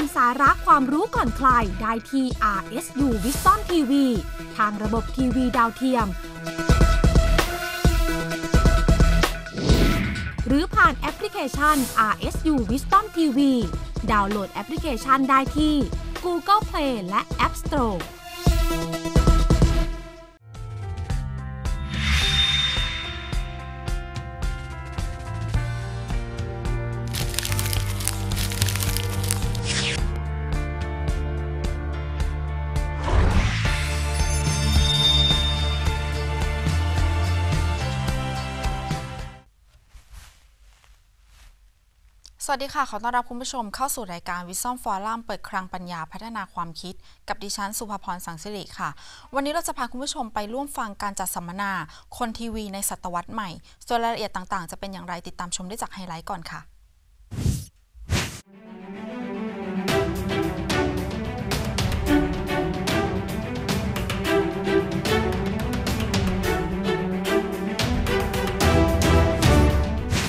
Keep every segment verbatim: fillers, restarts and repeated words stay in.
มสาระความรู้ก่อนใครได้ที่ อาร์ เอส ยู Wisdom ที วี ทางระบบทีวีดาวเทียมหรือผ่านแอปพลิเคชัน อาร์ เอส ยู Wisdom ที วี ดาวน์โหลดแอปพลิเคชันได้ที่ Google Play และ App Storeสวัสดีค่ะขอต้อนรับคุณผู้ชมเข้าสู่รายการ Wisdom Forum เปิดคลังปัญญาพัฒนาความคิดกับดิฉันสุภพรสังสิริค่ะวันนี้เราจะพาคุณผู้ชมไปร่วมฟังการจัดสัมมนาคนทีวีในศตวรรษใหม่ส่วนรายละเอียดต่างๆจะเป็นอย่างไรติดตามชมได้จากไฮไลท์ก่อนค่ะ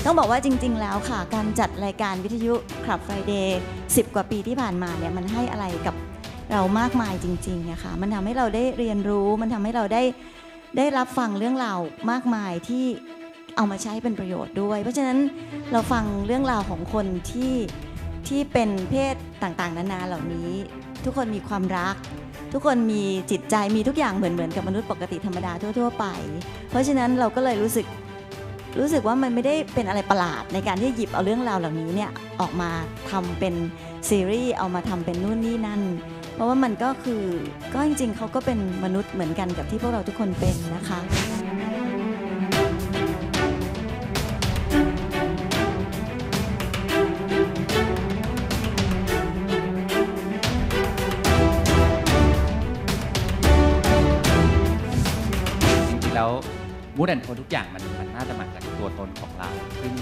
ต้องบอกว่าจริงๆแล้วค่ะการจัดรายการวิทยุ Club Friday สิบกว่าปีที่ผ่านมาเนี่ยมันให้อะไรกับเรามากมายจริงๆนะคะมันทำให้เราได้เรียนรู้มันทำให้เราได้ได้รับฟังเรื่องราวมากมายที่เอามาใช้เป็นประโยชน์ด้วยเพราะฉะนั้นเราฟังเรื่องราวของคนที่ที่เป็นเพศต่างๆนานาเหล่านี้ทุกคนมีความรักทุกคนมีจิตใจมีทุกอย่างเหมือนๆกับมนุษย์ปกติธรรมดาทั่วๆไปเพราะฉะนั้นเราก็เลยรู้สึกรู้สึกว่ามันไม่ได้เป็นอะไรประหลาดในการที่หยิบเอาเรื่องราวเหล่านี้เนี่ยออกมาทำเป็นซีรีส์เอามาทำเป็นนู่นนี่นั่นเพราะว่ามันก็คือก็จริงๆเขาก็เป็นมนุษย์เหมือนกันกับที่พวกเราทุกคนเป็นนะคะแล้วมูดแอนด์โทนทุกอย่างมันมันน่าจะมาจากตัวตนของเราซึ่ง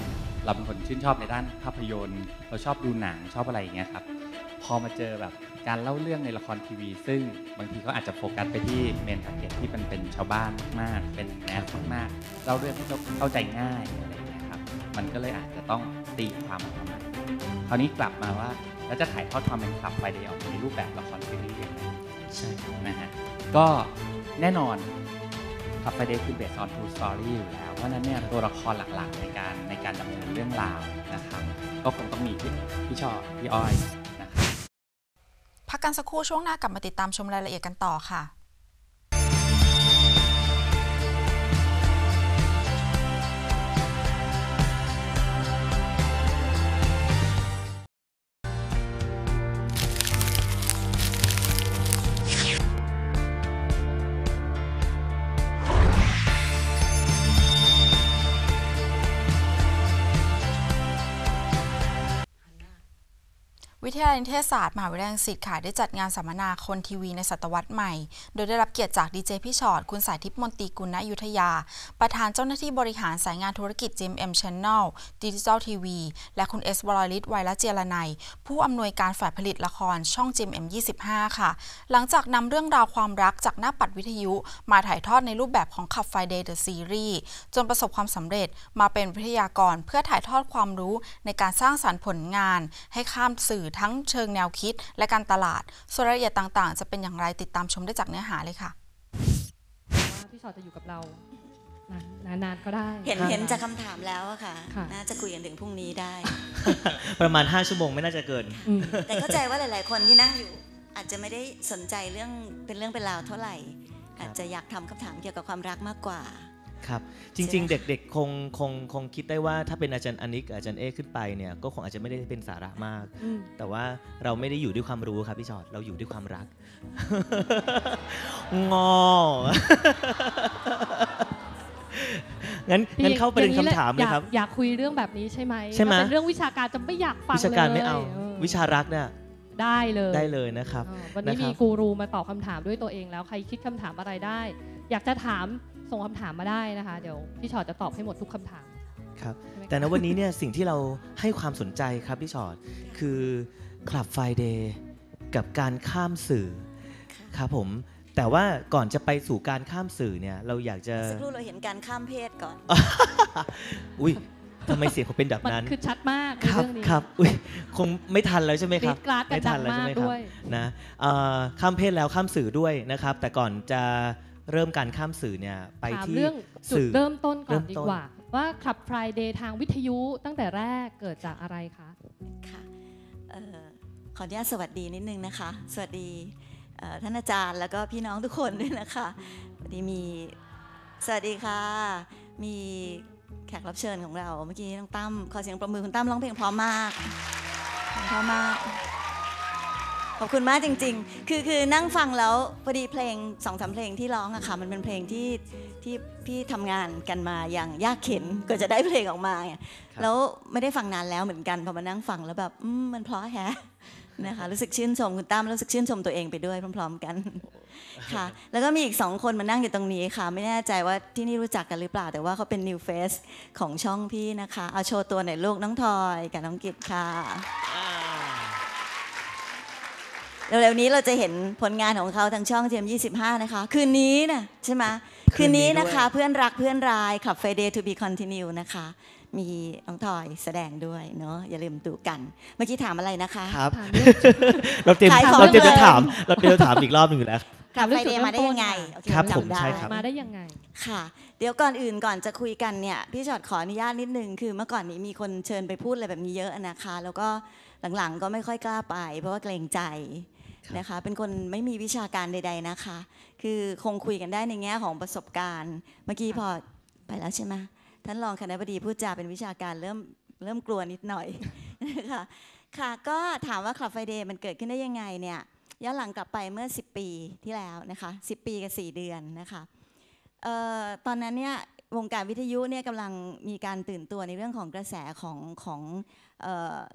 เราเป็นคนชื่นชอบในด้านภาพยนตร์เราชอบดูหนังชอบอะไรอย่างเงี้ยครับพอมาเจอแบบการเล่าเรื่องในละครทีวีซึ่งบางทีเขาอาจจะโฟกัสไปที่เมนทาร์เก็ตที่มันเป็นชาวบ้านมากเป็นแมสมากๆเล่าเรื่องที่เข้าใจง่ายอะไรอย่างเงี้ยครับมันก็เลยอาจจะต้องตีความออกมาคราวนี้กลับมาว่าแล้วจะถ่ายทอดความเป็นคลับไฟเดย์ออกมาในรูปแบบละครทีวียังไงใช่นะฮะก็แน่นอนคลับไฟเดย์คือ based on true story อยู่แล้วเพราะนั้นเนี่ยตัวละครหลักๆในการในการดำเนินเรื่องราวนะครับก็คงต้องมีพี่ชอพี่อ้อยนะครับพักกันสักครู่ช่วงหน้ากลับมาติดตามชมรายละเอียดกันต่อค่ะวิทยาลัยนิเทศศาสตร์มหาวิทยาลัยรังสิตค่ะได้จัดงานสัมมนาคนทีวีในศตวรรษใหม่โดยได้รับเกียรติจากดีเจพี่ชอตคุณสายทิพย์มนตรีกุณยุทธยาประธานเจ้าหน้าที่บริหารสายงานธุรกิจ จี เอ็ม เอ็ม Channel Digital ที วี และคุณเอสวรฤทธิ์ไวระเจรนัยผู้อำนวยการฝ่ายผลิตละครช่อง จี เอ็ม เอ็ม ยี่สิบห้าค่ะหลังจากนำเรื่องราวความรักจากหน้าปัดวิทยุมาถ่ายทอดในรูปแบบของ Club Friday The Series จนประสบความสำเร็จมาเป็นวิทยากรเพื่อถ่ายทอดความรู้ในการสร้างสรรค์ผลงานให้ข้ามสื่อทั้งเชิงแนวคิดและการตลาดส่วนรายละเอียดต่างๆจะเป็นอย่างไรติดตามชมได้จากเนื้อหาเลยค่ะว่าพี่ชอตจะอยู่กับเรานานๆก็ได้เห็นเห็นจากคำถามแล้วค่ะน่าจะคุยกันถึงพรุ่งนี้ได้ประมาณห้าชั่วโมงไม่น่าจะเกินแต่เข้าใจว่าหลายๆคนที่นั่งอยู่อาจจะไม่ได้สนใจเรื่องเป็นเรื่องเป็นราวเท่าไหร่อาจจะอยากทำคำถามเกี่ยวกับความรักมากกว่าครับจริงๆเด็กๆคงคงคงคิดได้ว่าถ้าเป็นอาจารย์อนิกอาจารย์เอขึ้นไปเนี่ยก็คงอาจจะไม่ได้เป็นสาระมากแต่ว่าเราไม่ได้อยู่ด้วยความรู้ครับพี่ชอตเราอยู่ด้วยความรักงองั้นงั้นเข้าประเด็นคำถามเลยครับอยากคุยเรื่องแบบนี้ใช่ไหมใช่ไหมเป็นเรื่องวิชาการจะไม่อยากฟังเลยวิชาการไม่เอาวิชารักเนี่ยได้เลยได้เลยนะครับวันนี้มีกูรูมาตอบคำถามด้วยตัวเองแล้วใครคิดคำถามอะไรได้อยากจะถามส่งคำถามมาได้นะคะเดี๋ยวพี่ชอตจะตอบให้หมดทุกคำถามครับแต่ณวันนี้เนี่ยสิ่งที่เราให้ความสนใจครับพี่ชอตคือ Club Friday กับการข้ามสื่อครับผมแต่ว่าก่อนจะไปสู่การข้ามสื่อเนี่ยเราอยากจะสักครู่เราเห็นการข้ามเพศก่อนอุ้ย ทำไมเสียงเขาเป็นแบบนั้นคือชัดมากครับครับอุ้ยคงไม่ทันแล้วใช่ไหมครับไม่ทันแล้วใช่ไหมครับนะข้ามเพศแล้วข้ามสื่อด้วยนะครับแต่ก่อนจะเริ่มการข้ามสื่อเนี่ยไปที่จุดเริ่มต้นก่อนดีกว่าว่าคลับ Friday ทางวิทยุตั้งแต่แรกเกิดจากอะไรคะค่ะขออนุญาตสวัสดีนิดนึงนะคะสวัสดีท่านอาจารย์แล้วก็พี่น้องทุกคนด้วยนะคะวันนี้มีสวัสดีค่ะมีแขกรับเชิญของเราเมื่อกี้น้องตั้มขอเสียงปรบมือคุณตั้มร้องเพลงพร้อมมากพร้อมมากขอบคุณมากจริงๆคือคือนั่งฟังแล้วพอดีเพลงสองสามเพลงที่ร้องอะค่ะมันเป็นเพลงที่ที่พี่ทำงานกันมาอย่างยากเข็ญก็จะได้เพลงออกมาแล้วไม่ได้ฟังนานแล้วเหมือนกันพอมานั่งฟังแล้วแบบมันเพราะแฮะนะคะรู้สึกชื่นชมคุณตั้มรู้สึกชื่นชมตัวเองไปด้วยพร้อมๆกันค่ะแล้วก็มีอีกสองคนมานั่งอยู่ตรงนี้ค่ะไม่แน่ใจว่าที่นี่รู้จักกันหรือเปล่าแต่ว่าเขาเป็น new face ของช่องพี่นะคะเอาโชว์ตัวหน่อยลูกน้องทอยกับน้องกิตค่ะเร็วๆนี้เราจะเห็นผลงานของเขาทางช่อง จี เอ็ม ยี่สิบห้านะคะคืนนี้นะใช่ไหมคืนนี้นะคะเพื่อนรักเพื่อนรายคลับ Friday to be continue นะคะมีน้องทอยแสดงด้วยเนาะอย่าลืมดูกันเมื่อกี้ถามอะไรนะคะครับเราเตรียมเราเตรียมจะถามเราเตรียมจะถามอีกรอบหนึ่งอยู่แล้วคลับ Friday มาได้ยังไงครับผมใช่ครับมาได้ยังไงค่ะเดี๋ยวก่อนอื่นก่อนจะคุยกันเนี่ยพี่จอดขออนุญาตนิดนึงคือเมื่อก่อนนี้มีคนเชิญไปพูดอะไรแบบนี้เยอะนะคะแล้วก็หลังๆก็ไม่ค่อยกล้าไปเพราะว่าเกรงใจนะคะเป็นคนไม่มีวิชาการใดๆนะคะคือคงคุยกันได้ในแง่ของประสบการณ์เมื่อกี้พอไปแล้วใช่ไหมท่านรองคณบดีพูดจาเป็นวิชาการเริ่มเริ่มกลัวนิดหน่อยนะคะค่ะก็ถามว่าคลับ Friday มันเกิดขึ้นได้ยังไงเนี่ยย้อนหลังกลับไปเมื่อสิบปีที่แล้วนะคะสิบปีกับสี่เดือนนะคะเอ่อตอนนั้นเนี่ยวงการวิทยุเนี่ยกำลังมีการตื่นตัวในเรื่องของกระแสของของ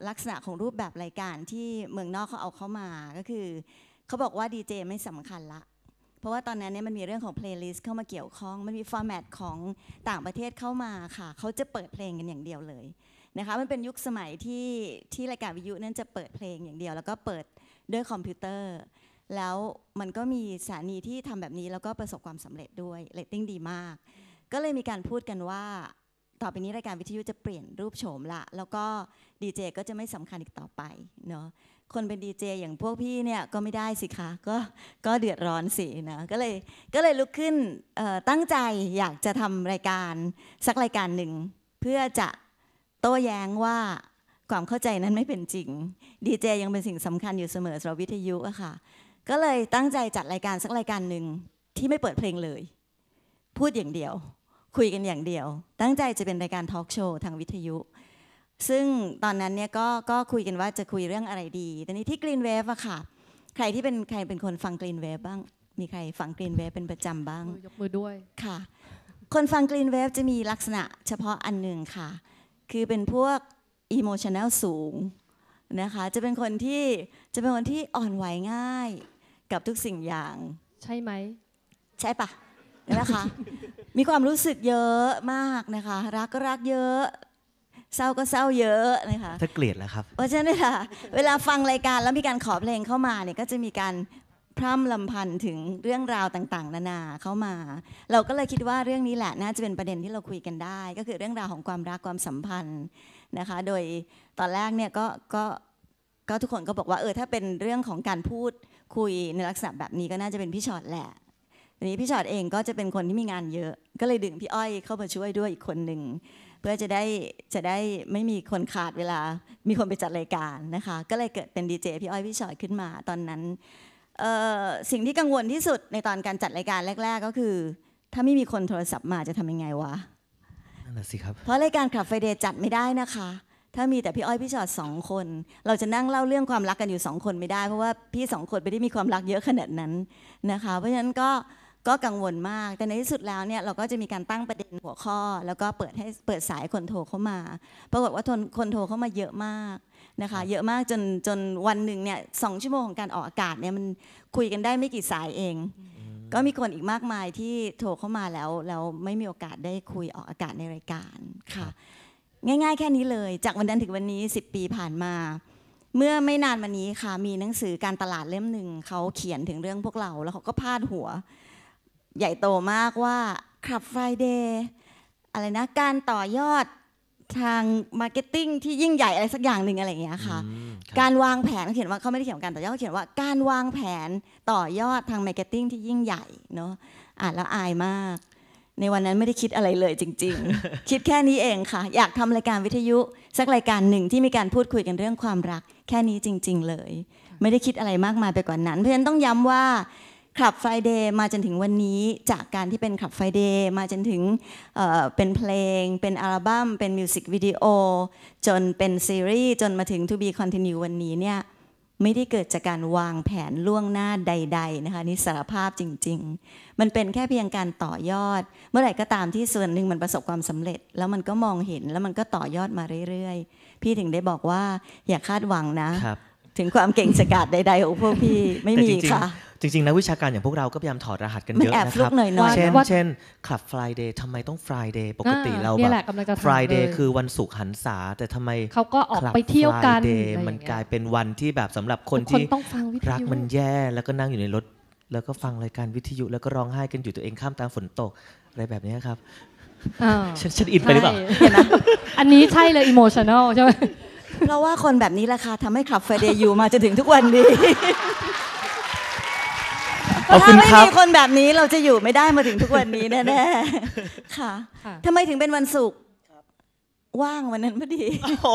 ลักษณะของรูปแบบรายการที่เมืองนอกเขาเอาเข้ามาก็คือเขาบอกว่าดีเจไม่สำคัญละเพราะว่าตอนนั้นเนี่ยมันมีเรื่องของเพลย์ลิสต์เข้ามาเกี่ยวข้องมันมีฟอร์แมตของต่างประเทศเข้ามาค่ะเขาจะเปิดเพลงกันอย่างเดียวเลยนะคะมันเป็นยุคสมัยที่ที่รายการวิทยุนั้นจะเปิดเพลงอย่างเดียวแล้วก็เปิดด้วยคอมพิวเตอร์แล้วมันก็มีสถานีที่ทำแบบนี้แล้วก็ประสบความสำเร็จด้วยเรตติ้งดีมากก็เลยมีการพูดกันว่าต่อไปนี้รายการวิทยุจะเปลี่ยนรูปโฉมละแล้วก็ดีเจก็จะไม่สำคัญอีกต่อไปเนาะคนเป็นดีเจอย่างพวกพี่เนี่ยก็ไม่ได้สิคะก็ก็เดือดร้อนสินะก็เลยก็เลยลุกขึ้นตั้งใจอยากจะทำรายการสักรายการหนึ่งเพื่อจะโต้แย้งว่าความเข้าใจนั้นไม่เป็นจริงดีเจยังเป็นสิ่งสำคัญอยู่เสมอสำหรับวิทยุอะค่ะก็เลยตั้งใจจัดรายการสักรายการหนึ่งที่ไม่เปิดเพลงเลยพูดอย่างเดียวคุยกันอย่างเดียวตั้งใจจะเป็นรายการทอล์กโชว์ทางวิทยุซึ่งตอนนั้นเนี่ยก็ก็คุยกันว่าจะคุยเรื่องอะไรดีแต่นี้ที่ Green Wave อะค่ะใครที่เป็นใครเป็นคนฟัง Green Wave บ้างมีใครฟัง Green Wave เป็นประจำบ้างยกมือด้วยค่ะคนฟัง Green Wave จะมีลักษณะเฉพาะอันหนึ่งค่ะคือเป็นพวก emotional สูงนะคะจะเป็นคนที่จะเป็นคนที่อ่อนไหวง่ายกับทุกสิ่งอย่างใช่ไหมใช่ปะนะคะมีความรู้สึกเยอะมากนะคะรักก็รักเยอะเศร้าก็เศร้าเยอะนะคะถ้าเกลียดแล้วครับเพราะฉะนั้นค่ะเวลาฟังรายการแล้วมีการขอเพลงเข้ามาเนี่ยก็จะมีการพร่ำลำพันถึงเรื่องราวต่างๆนานาเข้ามาเราก็เลยคิดว่าเรื่องนี้แหละน่าจะเป็นประเด็นที่เราคุยกันได้ก็คือเรื่องราวของความรักความสัมพันธ์นะคะโดยตอนแรกเนี่ยก็ก็ก็ทุกคนก็บอกว่าเออถ้าเป็นเรื่องของการพูดคุยในลักษณะแบบนี้ก็น่าจะเป็นพี่ชอตแหละทีนี้พี่ชอตเองก็จะเป็นคนที่มีงานเยอะก็เลยดึงพี่อ้อยเข้ามาช่วยด้วยอีกคนหนึ่งเพื่อจะได้จะได้ไม่มีคนขาดเวลามีคนไปจัดรายการนะคะก็เลยเกิดเป็นดีเจพี่อ้อยพี่ชอตขึ้นมาตอนนั้นสิ่งที่กังวลที่สุดในตอนการจัดรายการแรกๆก็คือถ้าไม่มีคนโทรศัพท์มาจะทำยังไงวะนั่นแหละสิครับเพราะรายการคลับ Friday จัดไม่ได้นะคะถ้ามีแต่พี่อ้อยพี่ชอตสองคนเราจะนั่งเล่าเรื่องความรักกันอยู่สองคนไม่ได้เพราะว่าพี่สองคนไม่ได้มีความรักเยอะขนาดนั้นนะคะเพราะฉะนั้นก็ก็กังวลมากแต่ในที่สุดแล้วเนี่ยเราก็จะมีการตั้งประเด็นหัวข้อแล้วก็เปิดให้เปิดสายคนโทรเข้ามาปรากฏว่าคนโทรเข้ามาเยอะมากนะคะเยอะมากจนจนวันหนึ่งเนี่ยสองชั่วโมงของการออกอากาศเนี่ยมันคุยกันได้ไม่กี่สายเองก็มีคนอีกมากมายที่โทรเข้ามาแล้วแล้วไม่มีโอกาสได้คุยออกอากาศในรายการค่ะง่ายๆแค่นี้เลยจากวันนั้นถึงวันนี้สิบปีผ่านมาเมื่อไม่นานมานี้ค่ะมีหนังสือการตลาดเล่มหนึ่งเขาเขียนถึงเรื่องพวกเราแล้วเขาก็พาดหัวใหญ่โตมากว่าคลับ Friday อะไรนะการต่อยอด ทางมาร์เก็ตติ้งที่ยิ่งใหญ่อะไรสักอย่างหนึ่งอะไรอย่างเงี้ยค่ะการวางแผนเขาเขียนว่าเขาไม่ได้เขียนกันแต่ย่อเขาเขียนว่าการวางแผนต่อยอดทางมาร์เก็ตติ้งที่ยิ่งใหญ่เนาะอ่านแล้วอายมากในวันนั้นไม่ได้คิดอะไรเลยจริงๆคิดแค่นี้เองค่ะอยากทำรายการวิทยุสักรายการหนึ่งที่มีการพูดคุยกันเรื่องความรักแค่นี้จริงๆเลยไม่ได้คิดอะไรมากมายไปกว่านั้นเพราะฉะนั้นต้องย้ำว่าคลับ Friday มาจนถึงวันนี้จากการที่เป็นคลับ Friday มาจนถึง เอ่อ เป็นเพลงเป็นอัลบั้มเป็นมิวสิกวิดีโอจนเป็นซีรีส์จนมาถึง To Be Continue วันนี้เนี่ยไม่ได้เกิดจากการวางแผนล่วงหน้าใดๆนะคะนี่สารภาพจริงๆมันเป็นแค่เพียงการต่อยอดเมื่อไหร่ก็ตามที่ส่วนหนึ่งมันประสบความสำเร็จแล้วมันก็มองเห็นแล้วมันก็ต่อยอดมาเรื่อยๆพี่ถึงได้บอกว่าอย่าคาดหวังนะถึงความเก่งสกัดใดๆของพวกพี่ไม่มีค่ะจริงๆนักวิชาการอย่างพวกเราก็พยายามถอดรหัสกันเยอะนะครับเช่นเช่นคลับ Friday ทำไมต้อง Friday ปกติเราแบบ Friday คือวันศุกร์หันษาแต่ทำไมเขาก็ออกไปเที่ยวกันมันกลายเป็นวันที่แบบสำหรับคนที่รักมันแย่แล้วก็นั่งอยู่ในรถแล้วก็ฟังรายการวิทยุแล้วก็ร้องไห้กันอยู่ตัวเองข้ามตามฝนตกอะไรแบบนี้ครับฉันอินไปหรือเปล่าอันนี้ใช่เลย emotional ใช่ไหมเพราะว่าคนแบบนี้แหละค่ะทำให้คลับ Friday อยู่มาจนถึงทุกวันนี้ถ้าไม่มีคนแบบนี้เราจะอยู่ไม่ได้มาถึงทุกวันนี้แน่ๆค่ะทำไมถึงเป็นวันศุกร์ว่างวันนั้นพอดีโอ้โห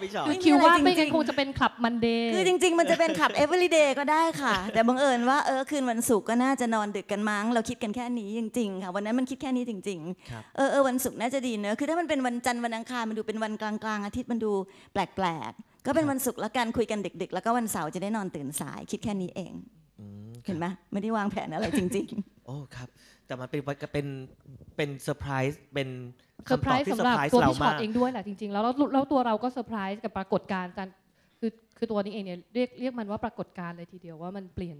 พี่ชอตคิวว่างไม่งั้นคงจะเป็นคลับมันเดย์คือจริงๆมันจะเป็นคลับ every day ก็ได้ค่ะแต่บังเอิญว่าเออคืนวันศุกร์ก็น่าจะนอนดึกกันมั้งเราคิดกันแค่นี้จริงๆค่ะวันนั้นมันคิดแค่นี้จริงๆเออเออวันศุกร์น่าจะดีเนอะคือถ้ามันเป็นวันจันทร์วันอังคารมันดูเป็นวันกลางๆอาทิตย์มันดูแปลกๆก็เป็นวันศุกร์แล้วกันคุยกันดึกๆแล้วก็วันเสาร์จะได้นอนตื่นสายคิดแค่นี้เองเห็นไหมไม่ได้วางแผนอะไรจริงๆโอ้ครับแต่มันเป็นเป็นเป็นเซอร์ไพรส์เป็นคำตอบที่เซอร์ไพรส์ตัวพี่ชอตเองด้วยแหละจริงๆแล้วแล้วตัวเราก็เซอร์ไพรส์กับปรากฏการณ์การคือคือตัวนี้เองเนี่ยเรียกเรียกมันว่าปรากฏการณ์เลยทีเดียวว่ามันเปลี่ยน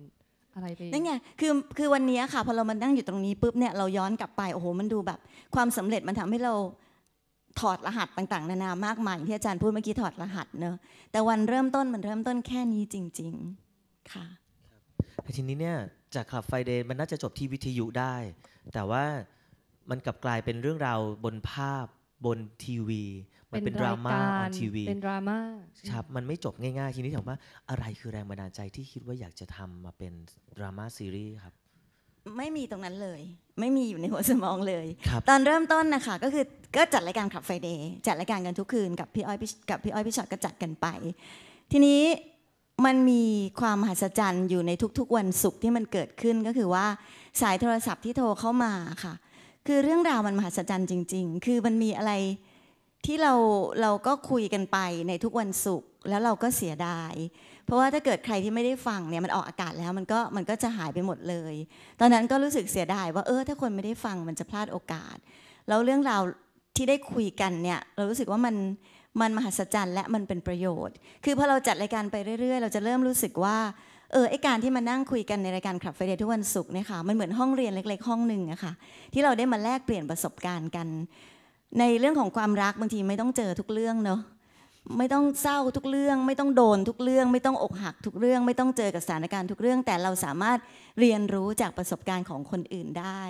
อะไรไปนั่นไงคือคือวันนี้ค่ะพอเรามานั่งอยู่ตรงนี้ปุ๊บเนี่ยเราย้อนกลับไปโอ้โหมันดูแบบความสำเร็จมันทำให้เราถอดรหัสต่างๆนานามากมายอย่างที่อาจารย์พูดเมื่อกี้ถอดรหัสเนอะแต่วันเริ่มต้นมันเริ่มต้นแค่นี้จริงๆค่ะแต่ทีนี้เนี่ยจากคลับ Friday มันน่าจะจบที่วิทยุได้แต่ว่ามันกลับกลายเป็นเรื่องราวบนภาพบนทีวีมันเป็นดราม่าบนทีวีเป็นดราม่าครับมันไม่จบง่ายๆทีนี้ถามว่าอะไรคือแรงบันดาลใจที่คิดว่าอยากจะทำมาเป็นดราม่าซีรีส์ครับไม่มีตรงนั้นเลยไม่มีอยู่ในหัวสมองเลยตอนเริ่มต้นนะคะก็คือก็จัดรายการคลับ Friday จัดรายการกันทุกคืนกับพี่อ้อยกับพี่อ้อยพี่ชอตก็จัดกันไปทีนี้มันมีความมหัศจรรย์อยู่ในทุกๆวันศุกร์ที่มันเกิดขึ้นก็คือว่าสายโทรศัพท์ที่โทรเข้ามาค่ะคือเรื่องราวมันมหัศจรรย์จริงๆคือมันมีอะไรที่เราเราก็คุยกันไปในทุกวันศุกร์แล้วเราก็เสียดายเพราะว่าถ้าเกิดใครที่ไม่ได้ฟังเนี่ยมันออกอากาศแล้วมันก็มันก็จะหายไปหมดเลยตอนนั้นก็รู้สึกเสียดายว่าเออถ้าคนไม่ได้ฟังมันจะพลาดโอกาสแล้วเรื่องราวที่ได้คุยกันเนี่ยเรารู้สึกว่ามันมันมหัศจรรย์และมันเป็นประโยชน์คือพอเราจัดรายการไปเรื่อยๆเราจะเริ่มรู้สึกว่าเออไอการที่มานั่งคุยกันในรายการคลับ Friday ทุกวันศุกร์เนี่ยค่ะมันเหมือนห้องเรียนเล็กๆห้องหนึ่งอะค่ะที่เราได้มาแลกเปลี่ยนประสบการณ์กันในเรื่องของความรักบางทีไม่ต้องเจอทุกเรื่องเนาะไม่ต้องเศร้าทุกเรื่องไม่ต้องโดนทุกเรื่องไม่ต้องอกหักทุกเรื่องไม่ต้องเจอกับสถานการณ์ทุกเรื่องแต่เราสามารถเรียนรู้จากประสบการณ์ของคนอื่นได้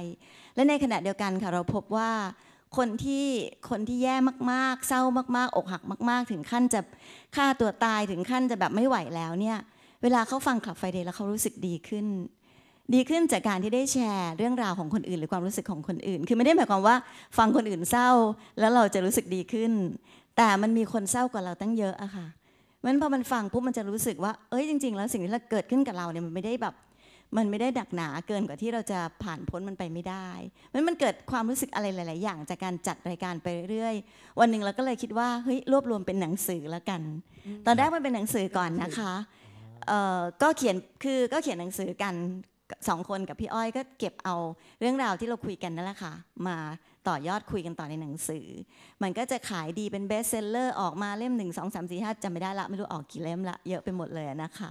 และในขณะเดียวกันค่ะเราพบว่าคนที่คนที่แย่มากๆเศร้ามากๆอกหักมากๆถึงขั้นจะฆ่าตัวตายถึงขั้นจะแบบไม่ไหวแล้วเนี่ยเวลาเขาฟังคลับ Friday แล้วเขารู้สึกดีขึ้นดีขึ้นจากการที่ได้แชร์เรื่องราวของคนอื่นหรือความรู้สึกของคนอื่นคือไม่ได้หมายความว่าฟังคนอื่นเศร้าแล้วเราจะรู้สึกดีขึ้นแต่มันมีคนเศร้ากว่าเราตั้งเยอะอะค่ะมันพอมันฟังปุ๊บมันจะรู้สึกว่าเอ้ยจริงๆแล้วสิ่งที่เกิดขึ้นกับเราเนี่ยมันไม่ได้แบบมันไม่ได้ดักหนาเกินกว่าที่เราจะผ่านพ้นมันไปไม่ได้มันมันเกิดความรู้สึกอะไรหลายๆอย่างจากการจัดรายการไปเรื่อยๆวันหนึ่งเราก็เลยคิดว่าเฮ้ยรวบรวมเป็นหนังสือแล้วกันตอนแรกมันเป็นหนังสือก่อนนะคะก็เขียนคือก็เขียนหนังสือกันสองคนกับพี่อ้อยก็เก็บเอาเรื่องราวที่เราคุยกันนั่นแหละค่ะมาต่อยอดคุยกันต่อในหนังสือมันก็จะขายดีเป็นเบสเซลเลอร์ออกมาเล่มหนึ่งสองสามสี่ห้าจำไม่ได้ละไม่รู้ออกกี่เล่มละเยอะไปหมดเลยนะคะ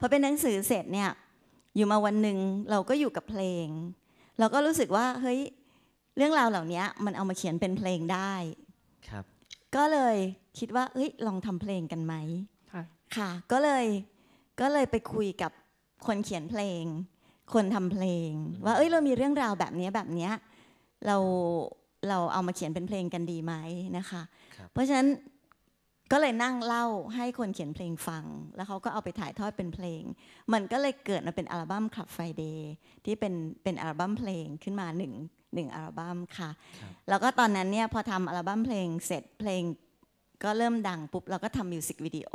พอเป็นหนังสือเสร็จเนี่ยอยู่มาวันหนึ่งเราก็อยู่กับเพลงเราก็รู้สึกว่าเฮ้ยเรื่องราวเหล่านี้มันเอามาเขียนเป็นเพลงได้ครับก็เลยคิดว่าเฮ้ยลองทำเพลงกันไหมค่ะค่ะก็เลยก็เลยไปคุยกับคนเขียนเพลงคนทำเพลงว่าเอ้ยเรามีเรื่องราวแบบนี้แบบนี้เรา เราเอามาเขียนเป็นเพลงกันดีไหมนะคะเพราะฉะนั้นก็เลยนั่งเล่าให้คนเขียนเพลงฟังแล้วเขาก็เอาไปถ่ายทอดเป็นเพลงมันก็เลยเกิดมาเป็นอัลบั้ม Club Friday ที่เป็นเป็นอัลบั้มเพลงขึ้นมาหนึ่งหนึ่งอัลบั้มค่ะแล้วก็ตอนนั้นเนี่ยพอทำอัลบั้มเพลงเสร็จเพลงก็เริ่มดังปุ๊บเราก็ทำมิวสิกวิดีโอ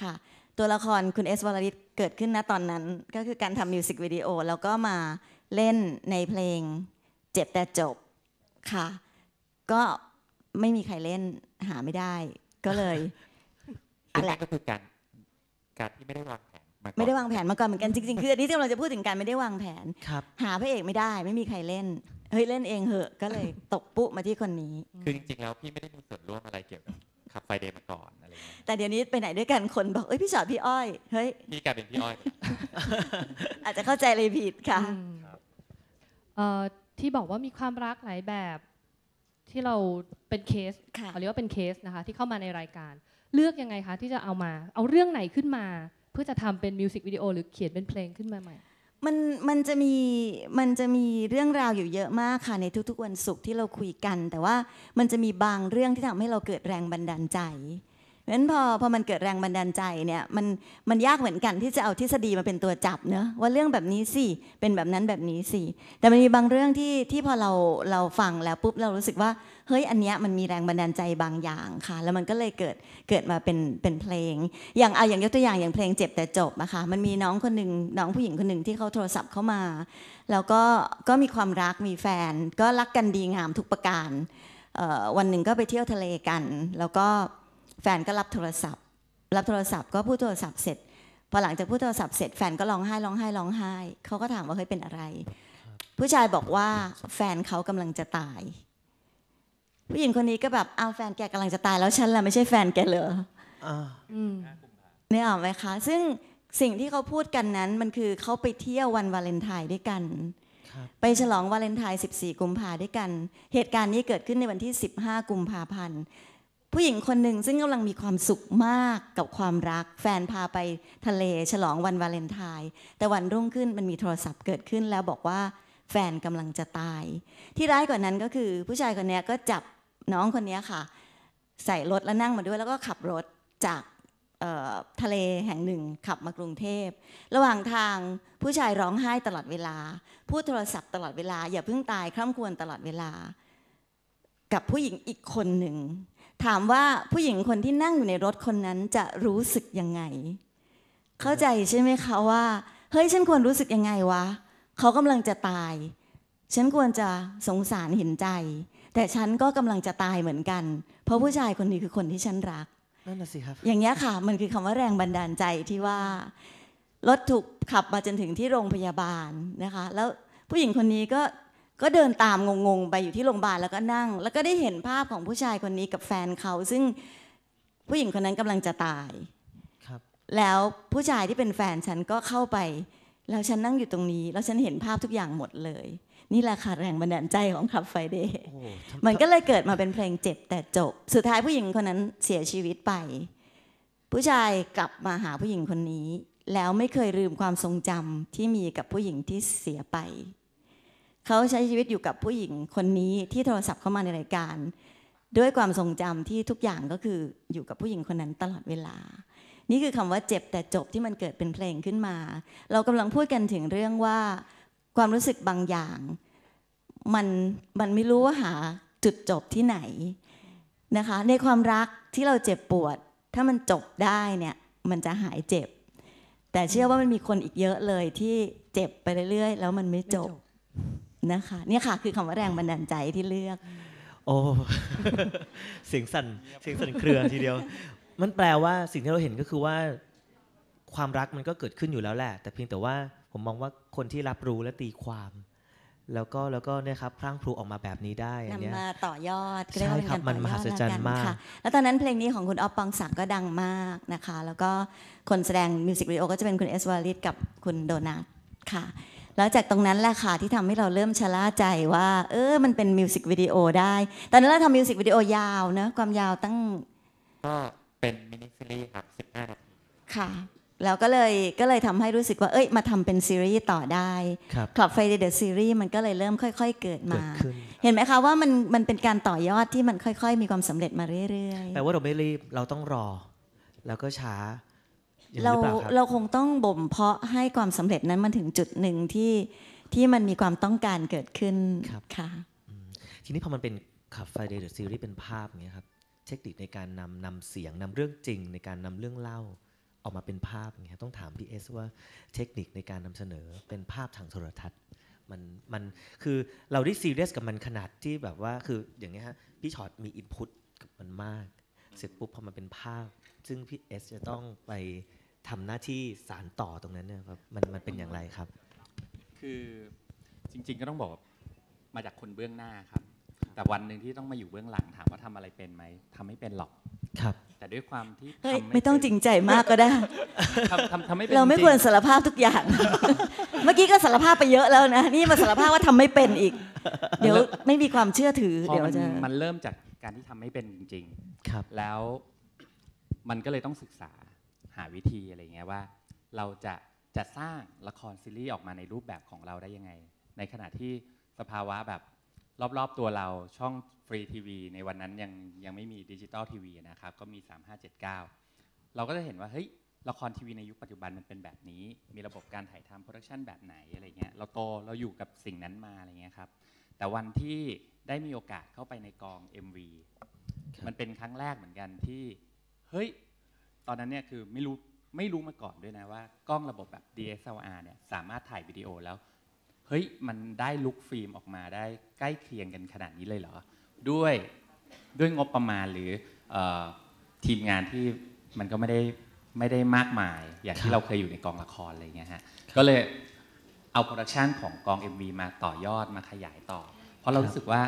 ค่ะตัวละครคุณเอสวรฤทธิ์เกิดขึ้นนะตอนนั้นก็คือการทำมิวสิกวิดีโอแล้วก็มาเล่นในเพลงเจ็บแต่จบค่ะก็ไม่มีใครเล่นหาไม่ได้ก็เลยอะไรก็คือการการที่ไม่ได้วางแผนไม่ได้วางแผนมาก่อนเหมือนกันจริงๆคืออันนี้ที่เราจะพูดถึงการไม่ได้วางแผนหาพระเอกไม่ได้ไม่มีใครเล่นเฮ้ยเล่นเองเหอะก็เลยตกปุ๊บมาที่คนนี้คือจริงๆแล้วพี่ไม่ได้มีส่วนร่วมอะไรเกี่ยวกับขับไฟเดย์มาก่อนอะไรแต่เดี๋ยวนี้ไปไหนด้วยกันคนบอกเอ้ยพี่ชอดพี่อ้อยเฮ้ยพี่กลายเป็นพี่อ้อยอาจจะเข้าใจเลยผิดค่ะที่บอกว่ามีความรักหลายแบบที่เราเป็นเคสเขาเรียกว่าเป็นเคสนะคะที่เข้ามาในรายการเลือกยังไงคะที่จะเอามาเอาเรื่องไหนขึ้นมาเพื่อจะทำเป็นมิวสิกวิดีโอหรือเขียนเป็นเพลงขึ้นมาใหม่มันมันจะมีมันจะมีเรื่องราวอยู่เยอะมากค่ะในทุกๆวันศุกร์ที่เราคุยกันแต่ว่ามันจะมีบางเรื่องที่ทำให้เราเกิดแรงบันดาลใจเพราะฉะนั้นพอพอมันเกิดแรงบันดาลใจเนี่ยมันมันยากเหมือนกันที่จะเอาทฤษฎีมาเป็นตัวจับเนอะว่าเรื่องแบบนี้สิเป็นแบบนั้นแบบนี้สิแต่มันมีบางเรื่องที่ที่พอเราเราฟังแล้วปุ๊บเรารู้สึกว่าเฮ้ยอันเนี้ยมันมีแรงบันดาลใจบางอย่างค่ะแล้วมันก็เลยเกิดเกิดมาเป็นเป็นเพลงอย่างเอาอย่างยกตัวอย่างอย่างเพลงเจ็บแต่จบนะคะมันมีน้องคนหนึ่งน้องผู้หญิงคนหนึ่งที่เขาโทรศัพท์เข้ามาแล้วก็ก็มีความรักมีแฟนก็รักกันดีงามทุกประการวันหนึ่งก็ไปเที่ยวทะเลกันแล้วก็แฟนก็รับโทรศัพท์รับโทรศัพท์ก็พูดโทรศัพท์เสร็จพอหลังจากพูดโทรศัพท์เสร็จแฟนก็ร้องไห้ร้องไห้ร้องไห้เขาก็ถามว่าเคยเป็นอะไรผู้ชายบอกว่าแฟนเขากำลังจะตายผู้หญิงคนนี้ก็แบบเอาแฟนแกกำลังจะตายแล้วฉันล่ะไม่ใช่แฟนแกเหรอเนี่ยออกไหมคะซึ่งสิ่งที่เขาพูดกันนั้นมันคือเขาไปเที่ยววันวาเลนไทน์ด้วยกันไปฉลองวาเลนไทน์สิบสี่กุมภาด้วยกันเหตุการณ์นี้เกิดขึ้นในวันที่สิบห้ากุมภาพันธ์ผู้หญิงคนหนึ่งซึ่งกำลังมีความสุขมากกับความรักแฟนพาไปทะเลฉลองวันวาเลนไทน์แต่วันรุ่งขึ้นมันมีโทรศัพท์เกิดขึ้นแล้วบอกว่าแฟนกำลังจะตายที่ร้ายกว่านั้นก็คือผู้ชายคนนี้ก็จับน้องคนนี้ค่ะใส่รถแล้วนั่งมาด้วยแล้วก็ขับรถจากทะเลแห่งหนึ่งขับมากรุงเทพระหว่างทางผู้ชายร้องไห้ตลอดเวลาพูดโทรศัพท์ตลอดเวลาอย่าเพิ่งตายคร่ำครวญตลอดเวลากับผู้หญิงอีกคนหนึ่งถามว่าผู้หญิงคนที่นั่งอยู่ในรถคนนั้นจะรู้สึกยังไงเข้าใจใช่ไหมคะว่าเฮ้ยฉันควรรู้สึกยังไงวะเขากำลังจะตายฉันควรจะสงสารเห็นใจแต่ฉันก็กำลังจะตายเหมือนกันเพราะผู้ชายคนนี้คือคนที่ฉันรักนั่นน่ะสิครับอย่างนี้ค่ะมันคือคำว่าแรงบันดาลใจที่ว่ารถถูกขับมาจนถึงที่โรงพยาบาลนะคะแล้วผู้หญิงคนนี้ก็ก็เดินตามงงๆไปอยู่ที่โรงพยาบาลแล้วก็นั่งแล้วก็ได้เห็นภาพของผู้ชายคนนี้กับแฟนเขาซึ่งผู้หญิงคนนั้นกำลังจะตายครับแล้วผู้ชายที่เป็นแฟนฉันก็เข้าไปแล้วฉันนั่งอยู่ตรงนี้แล้วฉันเห็นภาพทุกอย่างหมดเลยนี่แหละค่ะแรงบันดาลใจของClub Fridayมันก็เลยเกิดมาเป็นเพลงเจ็บแต่จบสุดท้ายผู้หญิงคนนั้นเสียชีวิตไปผู้ชายกลับมาหาผู้หญิงคนนี้แล้วไม่เคยลืมความทรงจำที่มีกับผู้หญิงที่เสียไปเขาใช้ชีวิตอยู่กับผู้หญิงคนนี้ที่โทรศัพท์เข้ามาในรายการด้วยความทรงจำที่ทุกอย่างก็คืออยู่กับผู้หญิงคนนั้นตลอดเวลานี่คือคำว่าเจ็บแต่จบที่มันเกิดเป็นเพลงขึ้นมาเรากำลังพูดกันถึงเรื่องว่าความรู้สึกบางอย่างมันมันไม่รู้ว่าหาจุดจบที่ไหนนะคะในความรักที่เราเจ็บปวดถ้ามันจบได้เนี่ยมันจะหายเจ็บแต่เชื่อว่ามันมีคนอีกเยอะเลยที่เจ็บไปเรื่อยๆแล้วมันไม่จบนะคะเนี่ยค่ะคือคำว่าแรงบันดาลใจที่เลือกโอ้เสียงสั่นเสียงสั่นเครือทีเดียวมันแปลว่าสิ่งที่เราเห็นก็คือว่าความรักมันก็เกิดขึ้นอยู่แล้วแหละแต่เพียงแต่ว่าผมมองว่าคนที่รับรู้และตีความแล้วก็แล้วก็เนี่ยครับพรั่งพรูออกมาแบบนี้ได้นำมาต่อยอดใช่ครับมันมหัศจรรย์มากแล้วตอนนั้นเพลงนี้ของคุณอ๊อฟปองศักดิ์ก็ดังมากนะคะแล้วก็คนแสดงมิวสิกวิดีโอก็จะเป็นคุณเอสวาริสกับคุณโดนัทค่ะแล้วจากตรงนั้นแหละค่ะที่ทำให้เราเริ่มชะล่าใจว่าเออมันเป็นมิวสิกวิดีโอได้ตอนนั้นเราทำมิวสิกวิดีโอยาวนะความยาวตั้งก็เป็นมินิซีรีส์ครับสิบห้านาทีค่ะแล้วก็เลยก็เลยทำให้รู้สึกว่าเอ้ยมาทำเป็นซีรีส์ต่อได้Club Friday The Seriesมันก็เลยเริ่มค่อยๆเกิดมา เห็นไหมคะว่ามันมันเป็นการต่อยอดที่มันค่อยๆมีความสำเร็จมาเรื่อยๆแต่ว่าเราไม่รีบเราต้องรอแล้วก็ช้าเราเราคงต้องบ่มเพาะให้ความสำเร็จนั้นมันถึงจุดหนึ่งที่ที่มันมีความต้องการเกิดขึ้นค่ะทีนี้พอมันเป็นขับไฟเดอร์ซีรีส์เป็นภาพอย่างนี้ครับเทคนิคในการนำนำเสียงนำเรื่องจริงในการนำเรื่องเล่าออกมาเป็นภาพอย่างนี้ต้องถามพี่เอสว่าเทคนิคในการนำเสนอเป็นภาพทางโทรทัศน์มันมันคือเราได้ซีเรียสกับมันขนาดที่แบบว่าคืออย่างนี้ฮะพี่ช็อตมีอินพุตกับมันมากเสร็จปุ๊บพอมันเป็นภาพซึ่งพี่เอสจะต้องไปทำหน้าที่สานต่อตรงนั้นเนี่ยมันมันเป็นอย่างไรครับคือจริงๆก็ต้องบอกมาจากคนเบื้องหน้าครับแต่วันหนึ่งที่ต้องมาอยู่เบื้องหลังถามว่าทำอะไรเป็นไหมทำไม่เป็นหรอกครับแต่ด้วยความที่ไม่ต้องจริงใจมากก็ได้เราไม่ควรสารภาพทุกอย่างเมื่อกี้ก็สารภาพไปเยอะแล้วนะนี่มาสารภาพว่าทำไม่เป็นอีกเดี๋ยวไม่มีความเชื่อถือเดี๋ยวจะมันเริ่มจากการที่ทำไม่เป็นจริงๆครับแล้วมันก็เลยต้องศึกษาหาวิธีอะไรเงี้ยว่าเราจะจะสร้างละครซีรีส์ออกมาในรูปแบบของเราได้ยังไงในขณะที่สภาวะแบบรอบๆตัวเราช่องฟรีทีวีในวันนั้นยังยังไม่มีดิจิตอลทีวีนะครับก็มีสาม ห้า เจ็ด เก้าเราก็จะเห็นว่าเฮ้ยละครทีวีในยุคปัจจุบันมันเป็นแบบนี้มีระบบการถ่ายทำโปรดักชันแบบไหนอะไรเงี้ยเราโตเราอยู่กับสิ่งนั้นมาอะไรเงี้ยครับแต่วันที่ได้มีโอกาสเข้าไปในกอง เอ็ม วี มันเป็นครั้งแรกเหมือนกันที่เฮ้ยตอนนั้นเนี่ยคือไม่รู้ไม่รู้มาก่อนด้วยนะว่ากล้องระบบแบบ ดี เอส แอล อาร์ เนี่ยสามารถถ่ายวิดีโอแล้วเฮ้ยมันได้ลุคฟิล์มออกมาได้ใกล้เคียงกันขนาดนี้เลยเหรอด้วยด้วยงบประมาณหรือทีมงานที่มันก็ไม่ได้ไม่ได้มากมายอย่างที่เราเคยอยู่ในกองละครอะไรเงี้ยฮะก็เลยเอาโปรดักชันของกอง เอ็ม วี มาต่อยอดมาขยายต่อเพราะเรารู้สึกว่า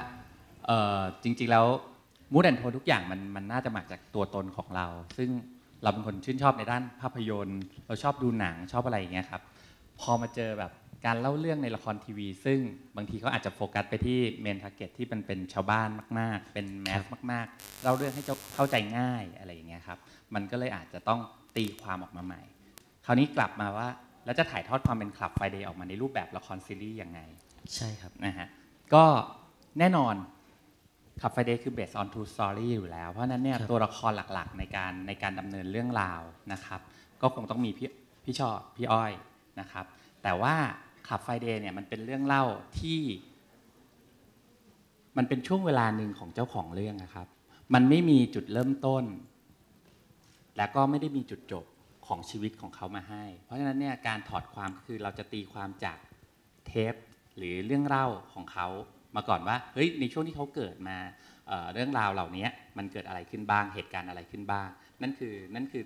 จริงๆแล้วมูดแอนด์โทนทุกอย่างมันมันน่าจะมาจากตัวตนของเราซึ่งเราเป็นคนชื่นชอบในด้านภาพยนตร์เราชอบดูหนังชอบอะไรอย่างเงี้ยครับพอมาเจอแบบการเล่าเรื่องในละครทีวีซึ่งบางทีเขาอาจจะโฟกัสไปที่เมนทาร์เก็ตที่มันเป็นชาวบ้านมากๆเป็นแมสมากๆเล่าเรื่องให้เข้าใจง่ายอะไรอย่างเงี้ยครับมันก็เลยอาจจะต้องตีความออกมาใหม่คราวนี้กลับมาว่าแล้วจะถ่ายทอดความเป็นคลับไฟเดย์ออกมาในรูปแบบละครซีรีส์ยังไงใช่ครับนะฮะก็แน่นอนคลับไฟเดย์คือ based on true story อยู่แล้วเพราะนั้นเนี่ยตัวละครหลักๆในการในการดำเนินเรื่องราวนะครับก็คงต้องมีพี่พี่ชอพี่อ้อยนะครับแต่ว่าคลับไฟเดย์เนี่ยมันเป็นเรื่องเล่าที่มันเป็นช่วงเวลาหนึ่งของเจ้าของเรื่องนะครับมันไม่มีจุดเริ่มต้นและก็ไม่ได้มีจุดจบของชีวิตของเขามาให้เพราะฉะนั้นเนี่ยการถอดความคือเราจะตีความจากเทปหรือเรื่องเล่าของเขามาก่อนว่าเฮ้ยในช่วงที่เขาเกิดมาเรื่องราวเหล่านี้มันเกิดอะไรขึ้นบ้างเหตุการณ์อะไรขึ้นบ้างนั่นคือนั่นคือ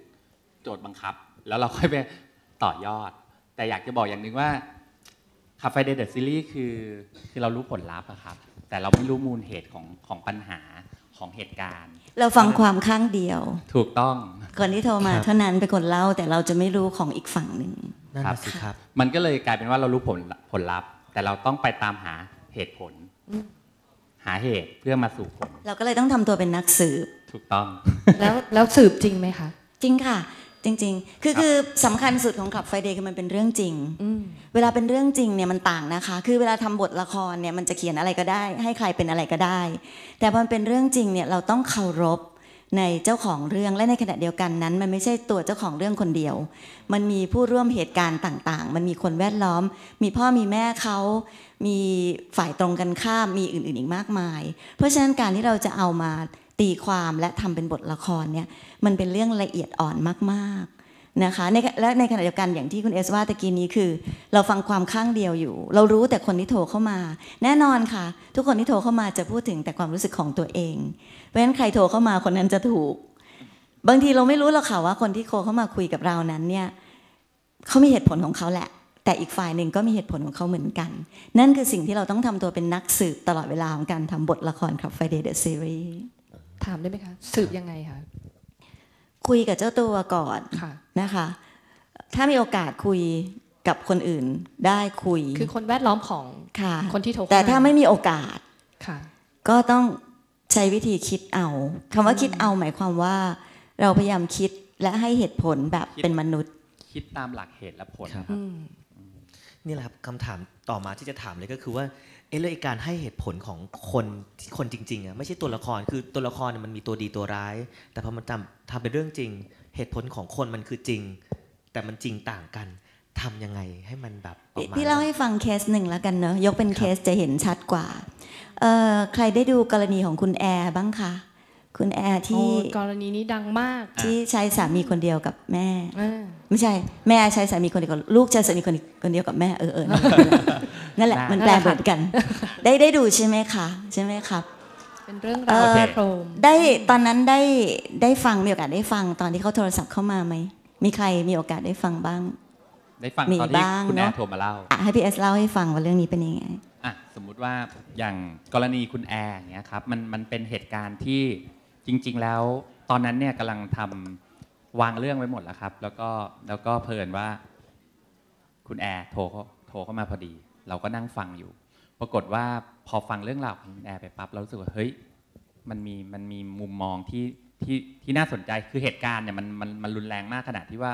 โจทย์บังคับแล้วเราค่อยไปต่อยอดแต่อยากจะบอกอย่างหนึ่งว่าขับไฟเดย์เดอะซีรีส์คือคือเรารู้ผลลัพธ์ครับแต่เราไม่รู้มูลเหตุของของปัญหาของเหตุการณ์เราฟังความข้างเดียวถูกต้องคนที่โทรมาเท่านั้นเป็นคนเล่าแต่เราจะไม่รู้ของอีกฝั่งหนึ่งครับครับมันก็เลยกลายเป็นว่าเรารู้ผลผลลัพธ์แต่เราต้องไปตามหาเหตุผลหาเหตุเพื่อมาสู่ผลเราก็เลยต้องทำตัวเป็นนักสืบถูกต้องแล้วแล้วสืบจริงไหมคะจริงค่ะจริงๆคือคือสำคัญสุดของคลับไฟเดย์คือมันเป็นเรื่องจริงเวลาเป็นเรื่องจริงเนี่ยมันต่างนะคะคือเวลาทำบทละครเนี่ยมันจะเขียนอะไรก็ได้ให้ใครเป็นอะไรก็ได้แต่พอมันเป็นเรื่องจริงเนี่ยเราต้องเคารพในเจ้าของเรื่องและในขณะเดียวกันนั้นมันไม่ใช่ตัวเจ้าของเรื่องคนเดียวมันมีผู้ร่วมเหตุการณ์ต่างๆมันมีคนแวดล้อมมีพ่อมีแม่เขามีฝ่ายตรงกันข้ามมีอื่นๆอีกมากมายเพราะฉะนั้นการที่เราจะเอามาตีความและทำเป็นบทละครเนี่ยมันเป็นเรื่องละเอียดอ่อนมากๆนะคะและในขณะเดียวกันอย่างที่คุณเอสว่าตะกี้นี้คือเราฟังความข้างเดียวอยู่เรารู้แต่คนที่โทรเข้ามาแน่นอนค่ะทุกคนที่โทรเข้ามาจะพูดถึงแต่ความรู้สึกของตัวเองเพราะฉะนั้นใครโทรเข้ามาคนนั้นจะถูกบางทีเราไม่รู้หรอกค่ะว่าคนที่โทรเข้ามาคุยกับเรานั้นเนี่ยเขามีเหตุผลของเขาแหละแต่อีกฝ่ายหนึ่งก็มีเหตุผลของเขาเหมือนกันนั่นคือสิ่งที่เราต้องทำตัวเป็นนักสืบตลอดเวลาของการทำบทละครครับ Friday the Seriesถามได้ไหมคะสืบยังไงคะคุยกับเจ้าตัวก่อนนะคะถ้ามีโอกาสคุยกับคนอื่นได้คุยคือคนแวดล้อมของคนที่โทรแต่ถ้าไม่มีโอกาสก็ต้องใช้วิธีคิดเอาคำว่าคิดเอาหมายความว่าเราพยายามคิดและให้เหตุผลแบบเป็นมนุษย์คิดตามหลักเหตุและผลนี่แหละครับคำถามต่อมาที่จะถามเลยก็คือว่า เออเลยการให้เหตุผลของคนคนจริงๆอ่ะไม่ใช่ตัวละครคือตัวละครเนี่ยมันมีตัวดีตัวร้ายแต่พอมันทำทำเป็นเรื่องจริงเหตุผลของคนมันคือจริงแต่มันจริงต่างกันทำยังไงให้มันแบบออกมาพี่เล่าให้ฟังเคสหนึ่งแล้วกันเนอะยกเป็นเคสจะเห็นชัดกว่าเอ่อใครได้ดูกรณีของคุณแอร์บ้างคะคุณแอร์ที่กรณีนี้ดังมากที่ใช้สามีคนเดียวกับแม่ไม่ใช่แม่ใช้สามีคนเดียวกับลูกใช้สามีคนเดียวกับแม่เออเออนั่นแหละมันแปลเหมือนกันได้ได้ดูใช่ไหมคะใช่ไหมครับเป็นเรื่องราวโคมได้ตอนนั้นได้ได้ฟังมีโอกาสได้ฟังตอนที่เขาโทรศัพท์เข้ามาไหมมีใครมีโอกาสได้ฟังบ้างได้ฟังตอนที่คุณแอร์โทรมาเล่าให้พี่เอสเล่าให้ฟังว่าเรื่องนี้เป็นยังไงอ่ะสมมุติว่าอย่างกรณีคุณแอร์อย่างเงี้ยครับมันมันเป็นเหตุการณ์ที่จริงๆแล้วตอนนั้นเนี่ยกำลังทำวางเรื่องไว้หมดแล้วครับแล้วก็แล้วก็เพลินว่าคุณแอร์โทรโทรเข้ามาพอดีเราก็นั่งฟังอยู่ปรากฏว่าพอฟังเรื่องราวของคุณแอร์ไปปั๊บเรารู้สึกว่าเฮ้ยมันมีมันมีมุมมองที่ที่ที่น่าสนใจคือเหตุการณ์เนี่ยมันมันมันรุนแรงมากขนาดที่ว่า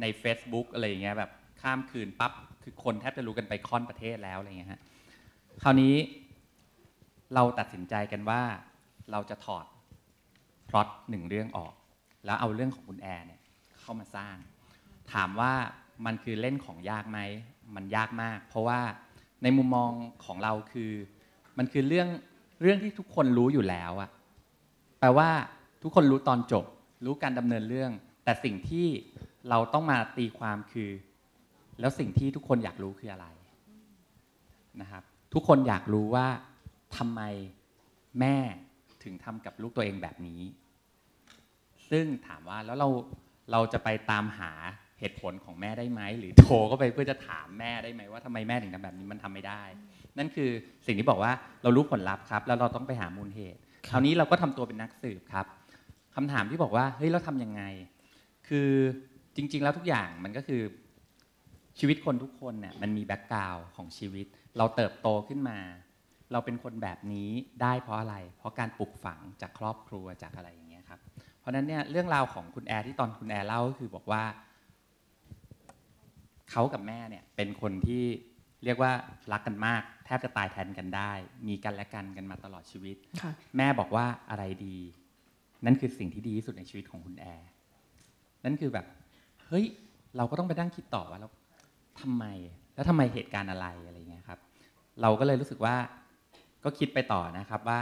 ใน เฟซบุ๊ก อะไรอย่างเงี้ยแบบข้ามคืนปั๊บคือคนแทบจะรู้กันไปค่อนประเทศแล้วอะไรเงี้ยฮะคราวนี้เราตัดสินใจกันว่าเราจะถอดพล็อตหนึ่งเรื่องออกแล้วเอาเรื่องของคุณแอร์เนี่ยเข้ามาสร้างถามว่ามันคือเล่นของยากไหมมันยากมากเพราะว่าในมุมมองของเราคือมันคือเรื่องเรื่องที่ทุกคนรู้อยู่แล้วอะแปลว่าทุกคนรู้ตอนจบรู้การดำเนินเรื่องแต่สิ่งที่เราต้องมาตีความคือแล้วสิ่งที่ทุกคนอยากรู้คืออะไรนะครับทุกคนอยากรู้ว่าทำไมแม่ถึงทำกับลูกตัวเองแบบนี้ซึ่งถามว่าแล้วเราเราจะไปตามหาเหตุผลของแม่ได้ไหมหรือโทรเข้าไปเพื่อจะถามแม่ได้ไหมว่าทำไมแม่ถึงทำแบบนี้มันทำไม่ได้นั่นคือสิ่งที่บอกว่าเรารู้ผลลัพธ์ครับแล้วเราต้องไปหามูลเหตุคราวนี้เราก็ทำตัวเป็นนักสืบครับคำถามที่บอกว่าเฮ้ยเราทำยังไงคือจริงๆแล้วทุกอย่างมันก็คือชีวิตคนทุกคนเนี่ยมันมีแบ็กกราวด์ของชีวิตเราเติบโตขึ้นมาเราเป็นคนแบบนี้ได้เพราะอะไรเพราะการปลูกฝังจากครอบครัวจากอะไรอย่างเงี้ยครับเพราะนั้นเนี่ยเรื่องราวของคุณแอร์ที่ตอนคุณแอร์เล่าก็คือบอกว่าเขากับแม่เนี่ยเป็นคนที่เรียกว่ารักกันมากแทบจะตายแทนกันได้มีกันและกันกันมาตลอดชีวิตแม่บอกว่าอะไรดีนั่นคือสิ่งที่ดีที่สุดในชีวิตของคุณแอร์นั่นคือแบบเฮ้ยเราก็ต้องไปนั่งคิดต่อว่าแล้วทำไมแล้วทำไมเหตุการณ์อะไรอะไรเงี้ยครับเราก็เลยรู้สึกว่าก็คิดไปต่อนะครับว่า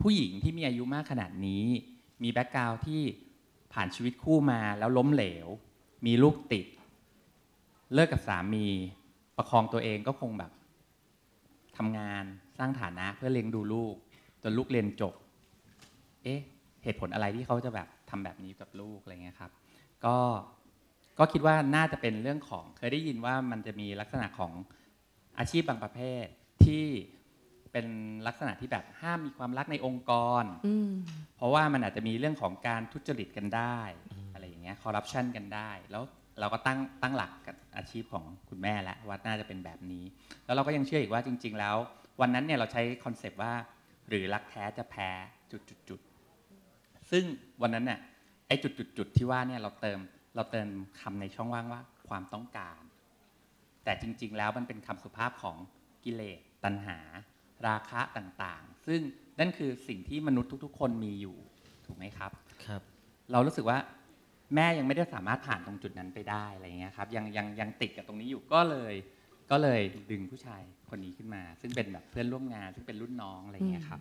ผู้หญิงที่มีอายุมากขนาดนี้มีแบ็คกราวด์ที่ผ่านชีวิตคู่มาแล้วล้มเหลวมีลูกติดเลิกกับสามีประคองตัวเองก็คงแบบทำงานสร้างฐานะเพื่อเลี้ยงดูลูกจนลูกเรียนจบเอ๊ะเหตุผลอะไรที่เขาจะแบบทำแบบนี้กับลูกอะไรเงี้ยครับก็ก็คิดว่าน่าจะเป็นเรื่องของเคยได้ยินว่ามันจะมีลักษณะของอาชีพบางประเภทที่เป็นลักษณะที่แบบห้ามมีความรักในองค์กรเพราะว่ามันอาจจะมีเรื่องของการทุจริตกันได้อะไรอย่างเงี้ยคอร์รัปชันกันได้แล้วเราก็ตั้งตั้งหลักกับอาชีพของคุณแม่แล้วว่าน่าจะเป็นแบบนี้แล้วเราก็ยังเชื่ออีกว่าจริงๆแล้ววันนั้นเนี่ยเราใช้คอนเซปต์ว่าหรือรักแท้จะแพ้จุดๆซึ่งวันนั้นเนี่ยไอ้จุดๆที่ว่าเนี่ยเราเติมเราเติมคำในช่องว่างว่าความต้องการแต่จริงๆแล้วมันเป็นคำสุภาพของกิเลสตัณหาราคะต่างๆซึ่งนั่นคือสิ่งที่มนุษย์ทุกๆคนมีอยู่ถูกไหมครับครับเรารู้สึกว่าแม่ยังไม่ได้สามารถผ่านตรงจุดนั้นไปได้อะไรเงี้ยครับยังยังยังติดกับตรงนี้อยู่ก็เลยก็เลยดึงผู้ชายคนนี้ขึ้นมาซึ่งเป็นแบบเพื่อนร่วมงานซึ่งเป็นรุ่นน้องอะไรเงี้ยครับ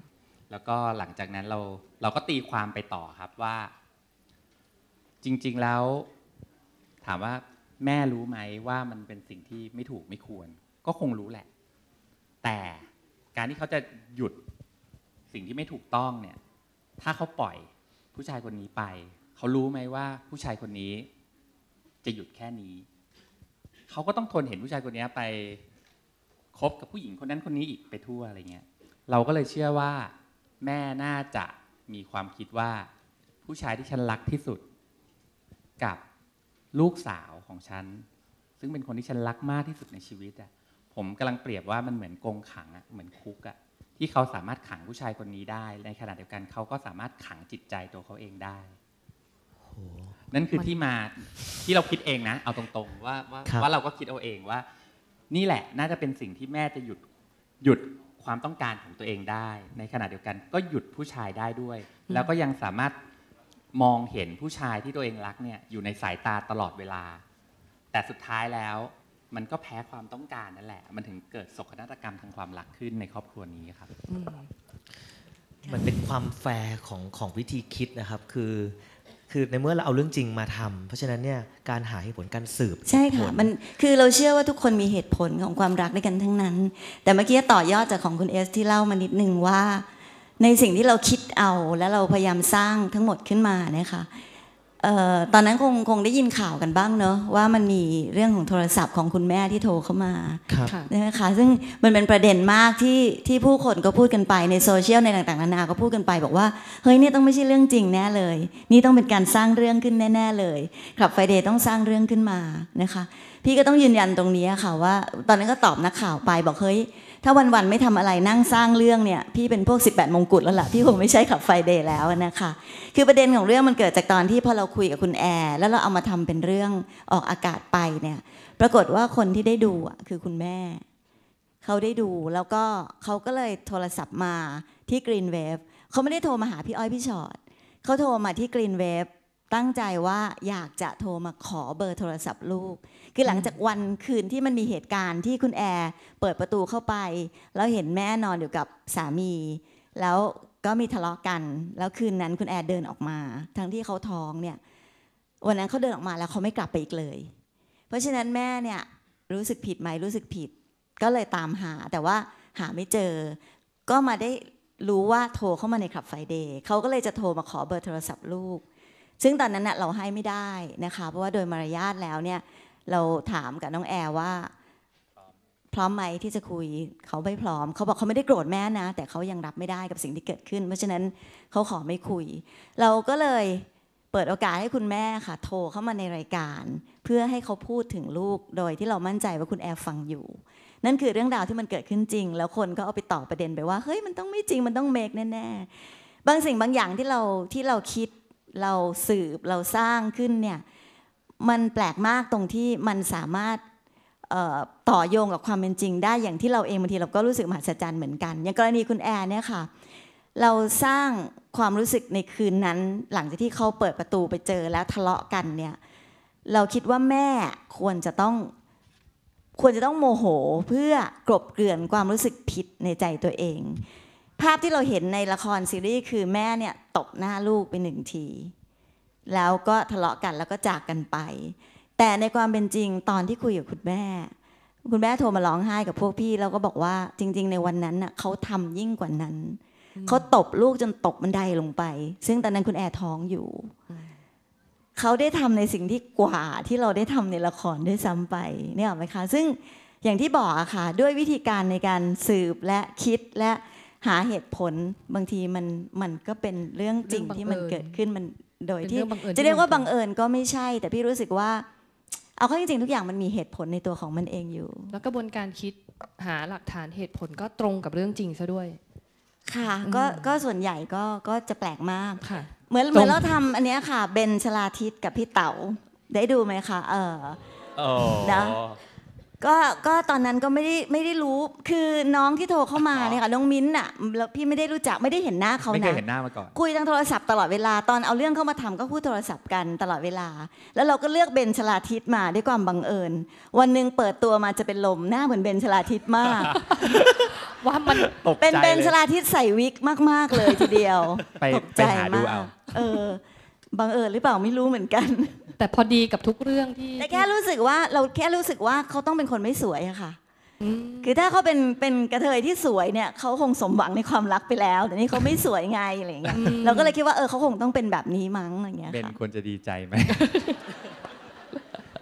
แล้วก็หลังจากนั้นเราเราก็ตีความไปต่อครับว่าจริงๆแล้วถามว่าแม่รู้ไหมว่ามันเป็นสิ่งที่ไม่ถูกไม่ควรก็คงรู้แหละแต่การที่เขาจะหยุดสิ่งที่ไม่ถูกต้องเนี่ยถ้าเขาปล่อยผู้ชายคนนี้ไปเขารู้ไหมว่าผู้ชายคนนี้จะหยุดแค่นี้เขาก็ต้องทนเห็นผู้ชายคนนี้ไปคบกับผู้หญิงคนนั้นคนนี้อีกไปทั่วอะไรเงี้ยเราก็เลยเชื่อว่าแม่น่าจะมีความคิดว่าผู้ชายที่ฉันรักที่สุดกับลูกสาวของฉันซึ่งเป็นคนที่ฉันรักมากที่สุดในชีวิตอ่ะผมกำลังเปรียบว่ามันเหมือนกรงขังอ่ะเหมือนคุกอ่ะที่เขาสามารถขังผู้ชายคนนี้ได้ในขณะเดียวกันเขาก็สามารถขังจิตใจตัวเขาเองได้นั่นคือที่มาที่เราคิดเองนะเอาตรงๆว่าว่าเราก็คิดเอาเองว่านี่แหละน่าจะเป็นสิ่งที่แม่จะหยุดหยุด ความต้องการของตัวเองได้ในขณะเดียวกันก็หยุดผู้ชายได้ด้วยแล้วก็ยังสามารถมองเห็นผู้ชายที่ตัวเองรักเนี่ยอยู่ในสายตาตลอดเวลาแต่สุดท้ายแล้วมันก็แพ้ความต้องการนั่นแหละมันถึงเกิดโศกนาฏกรรมทางความรักขึ้นในครอบครัวนี้ครับมันเป็นความแฟร์ของของวิธีคิดนะครับคือคือในเมื่อเราเอาเรื่องจริงมาทำเพราะฉะนั้นเนี่ยการหาเหตุผลการสืบใช่ค่ะมันคือเราเชื่อว่าทุกคนมีเหตุผลของความรักด้วยกันทั้งนั้นแต่เมื่อกี้ต่อยอดจากของคุณเอสที่เล่ามานิดนึงว่าในสิ่งที่เราคิดเอาและเราพยายามสร้างทั้งหมดขึ้นมานะคะตอนนั้นคงคงได้ยินข่าวกันบ้างเนอะว่ามันมีเรื่องของโทรศัพท์ของคุณแม่ที่โทรเข้ามานะคะซึ่งมันเป็นประเด็นมากที่ที่ผู้คนก็พูดกันไปในโซเชียลในต่างๆนานาก็พูดกันไปบอกว่าเฮ้ยนี่ต้องไม่ใช่เรื่องจริงแน่เลยนี่ต้องเป็นการสร้างเรื่องขึ้นแน่ๆเลยครับไฟเดย์ต้องสร้างเรื่องขึ้นมานะคะพี่ก็ต้องยืนยันตรงนี้ค่ะว่าตอนนั้นก็ตอบนักข่าวไปบอกเฮ้ยถ้าวันๆไม่ทำอะไรนั่งสร้างเรื่องเนี่ยพี่เป็นพวกสิบแปดมงกุฎแล้วล่ะพี่คงไม่ใช่ขับไฟเดย์แล้วนะคะคือประเด็นของเรื่องมันเกิดจากตอนที่พอเราคุยกับคุณแอร์แล้วเราเอามาทำเป็นเรื่องออกอากาศไปเนี่ยปรากฏว่าคนที่ได้ดูอ่ะคือคุณแม่เขาได้ดูแล้วก็เขาก็เลยโทรศัพท์มาที่กรีนเวฟเขาไม่ได้โทรมาหาพี่อ้อยพี่ชอ็อตเขาโทรมาที่กรีนเวฟตั้งใจว่าอยากจะโทรมาขอเบอร์โทรศัพท์ลูกคือหลังจากวันคืนที่มันมีเหตุการณ์ที่คุณแอร์เปิดประตูเข้าไปแล้วเห็นแม่นอนอยู่กับสามีแล้วก็มีทะเลาะกันแล้วคืนนั้นคุณแอร์เดินออกมาทั้งที่เขาท้องเนี่ยวันนั้นเขาเดินออกมาแล้วเขาไม่กลับไปอีกเลยเพราะฉะนั้นแม่เนี่ยรู้สึกผิดไหมรู้สึกผิดก็เลยตามหาแต่ว่าหาไม่เจอก็มาได้รู้ว่าโทรเข้ามาในคลับไฟเดย์เขาก็เลยจะโทรมาขอเบอร์โทรศัพท์ลูกซึ่งตอนนั้นเราให้ไม่ได้นะคะเพราะว่าโดยมารยาทแล้วเนี่ยเราถามกับน้องแอร์ว่าพร้อมไหมที่จะคุยเขาไม่พร้อมเขาบอกเขาไม่ได้โกรธแม่นะแต่เขายังรับไม่ได้กับสิ่งที่เกิดขึ้นเพราะฉะนั้นเขาขอไม่คุยเราก็เลยเปิดโอกาสให้คุณแม่ค่ะโทรเข้ามาในรายการเพื่อให้เขาพูดถึงลูกโดยที่เรามั่นใจว่าคุณแอร์ฟังอยู่นั่นคือเรื่องราวที่มันเกิดขึ้นจริงแล้วคนก็เอาไปต่อประเด็นไปว่าเฮ้ยมันต้องไม่จริงมันต้องเมคแน่ๆบางสิ่งบางอย่างที่เราที่เราคิดเราสืบเราสร้างขึ้นเนี่ยมันแปลกมากตรงที่มันสามารถต่อโยงกับความเป็นจริงได้อย่างที่เราเองบางทีเราก็รู้สึกมหัศจรรย์เหมือนกันอย่างกรณีคุณแอร์เนี่ยค่ะเราสร้างความรู้สึกในคืนนั้นหลังจากที่เขาเปิดประตูไปเจอแล้วทะเลาะกันเนี่ยเราคิดว่าแม่ควรจะต้องควรจะต้องโมโหเพื่อกลบเกลื่อนความรู้สึกผิดในใจตัวเองภาพที่เราเห็นในละครซีรีส์คือแม่เนี่ยตบหน้าลูกไปหนึ่งทีแล้วก็ทะเลาะกันแล้วก็จากกันไปแต่ในความเป็นจริงตอนที่คุยกับคุณแม่คุณแม่โทรมาร้องไห้กับพวกพี่แล้วก็บอกว่าจริงๆในวันนั้นน่ะเขาทำยิ่งกว่านั้นเขาตบลูกจนตกบันไดลงไปซึ่งตอนนั้นคุณแอร์ท้องอยู่เขาได้ทำในสิ่งที่กว่าที่เราได้ทำในละครด้วยซ้ำไปเนี่ยไหมคะซึ่งอย่างที่บอกอะค่ะด้วยวิธีการในการสืบและคิดและหาเหตุผลบางทีมันมันก็เป็นเรื่องจริงที่มันเกิดขึ้นมันโดยที่จะเรียกว่าบังเอิญก็ไม่ใช่แต่พี่รู้สึกว่าเอาเข้าจริงๆทุกอย่างมันมีเหตุผลในตัวของมันเองอยู่แล้วกระบวนการคิดหาหลักฐานเหตุผลก็ตรงกับเรื่องจริงซะด้วยค่ะก็ก็ส่วนใหญ่ก็ก็จะแปลกมากค่ะเหมือนเหมือนเราทำอันนี้ค่ะเบนชลาทิศกับพี่เต๋าได้ดูไหมคะเออนะก็ก็ตอนนั้นก็ไม่ได้ไม่ได้รู้คือน้องที่โทรเข้ามาเนี่ยค่ะน้องมิ้นท์อ่ะแล้วพี่ไม่ได้รู้จักไม่ได้เห็นหน้าเขานะไม่เคยเห็นหน้ามาก่อนคุยทางโทรศัพท์ตลอดเวลาตอนเอาเรื่องเข้ามาทำก็พูดโทรศัพท์กันตลอดเวลาแล้วเราก็เลือกเบนชลาทิศมาด้วยความบังเอิญวันหนึ่งเปิดตัวมาจะเป็นลมหน้าเหมือนเบนชลาทิศมากว่ามันเป็นเบนชลาทิศใส่วิกมากๆเลยทีเดียวตกใจมากเออบังเอิญหรือเปล่าไม่รู้เหมือนกันแต่พอดีกับทุกเรื่องที่แต่แค่รู้สึกว่าเราแค่รู้สึกว่าเขาต้องเป็นคนไม่สวยอะค่ะคือถ้าเขาเป็นเป็นกระเทยที่สวยเนี่ยเขาคงสมหวังในความรักไปแล้วแต่นี่เขาไม่สวยไงอะไรอย่างเงี้ยเราก็เลยคิดว่าเออเขาคงต้องเป็นแบบนี้มั้งอะไรเงี้ยเบนควรจะดีใจไหม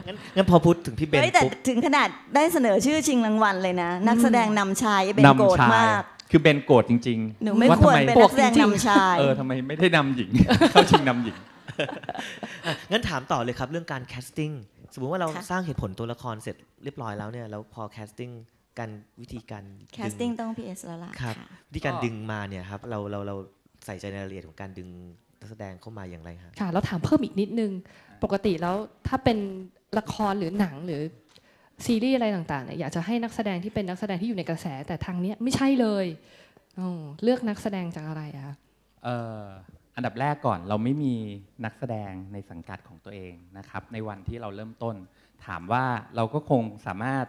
งั้นงั้นพอพูดถึงพี่เบนแต่ถึงขนาดได้เสนอชื่อชิงรางวัลเลยนะนักแสดงนำชายเบนโกรธมากคือเบนโกรธจริงๆหนูไม่ควรเป็นนักแสดงนำชายเออทำไมไม่ได้นำหญิงเข้าชิงนำหญิงงั้นถามต่อเลยครับเรื่องการแคสติ้งสมมุติว่าเราสร้างเหตุผลตัวละครเสร็จเรียบร้อยแล้วเนี่ยแล้วพอแคสติ้งกันวิธีการแคสติ้งต้องพีเอสละล่ะครับวิธีการดึงมาเนี่ยครับเราเราเราใส่ใจในรายละเอียดของการดึงนักแสดงเข้ามาอย่างไรครับค่ะแล้วถามเพิ่มอีกนิดนึงปกติแล้วถ้าเป็นละครหรือหนังหรือ ซีรีส์อะไรต่างๆเนี่ยอยากจะให้นักแสดงที่เป็นนักแสดงที่อยู่ในกระแสแต่ทางเนี้ยไม่ใช่เลยเลือกนักแสดงจากอะไรคะอันดับแรกก่อนเราไม่มีนักแสดงในสังกัดของตัวเองนะครับในวันที่เราเริ่มต้นถามว่าเราก็คงสามารถ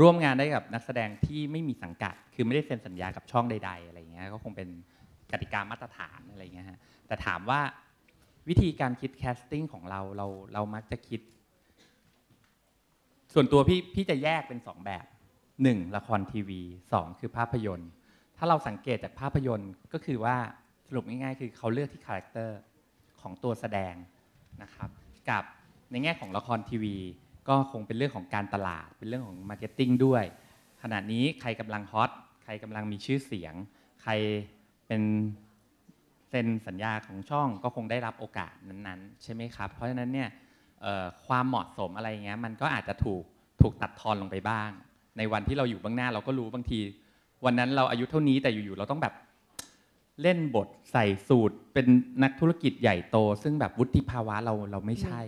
ร่วมงานได้กับนักแสดงที่ไม่มีสังกัดคือไม่ได้เซ็นสัญญากับช่องใดๆอะไรเงี้ยก็คงเป็นกติกามาตรฐานอะไรเงี้ยฮะแต่ถามว่าวิธีการคิดแคสติ้งของเราเราเรามักจะคิดส่วนตัวพี่พี่จะแยกเป็นสองแบบหนึ่งละครทีวีสองคือภาพยนตร์ถ้าเราสังเกตจากภาพยนตร์ก็คือว่าสรุปง่ายๆคือเขาเลือกที่คาแรคเตอร์ของตัวแสดงนะครับกับในแง่ของละครทีวีก็คงเป็นเรื่องของการตลาดเป็นเรื่องของมาร์เก็ตติ้งด้วยขณะนี้ใครกำลังฮอตใครกำลังมีชื่อเสียงใครเป็นเซ็นสัญญาของช่องก็คงได้รับโอกาสนั้นๆใช่ไหมครับเพราะฉะนั้นเนี่ยความเหมาะสมอะไรเงี้ยมันก็อาจจะถูกถูกตัดทอนลงไปบ้างในวันที่เราอยู่เบื้องหน้าเราก็รู้บางทีวันนั้นเราอายุเท่านี้แต่อยู่ๆเราต้องแบบเล่นบทใส่สูตรเป็นนักธุรกิจใหญ่โตซึ่งแบบวุฒิภาวะเราเราไม่ใช่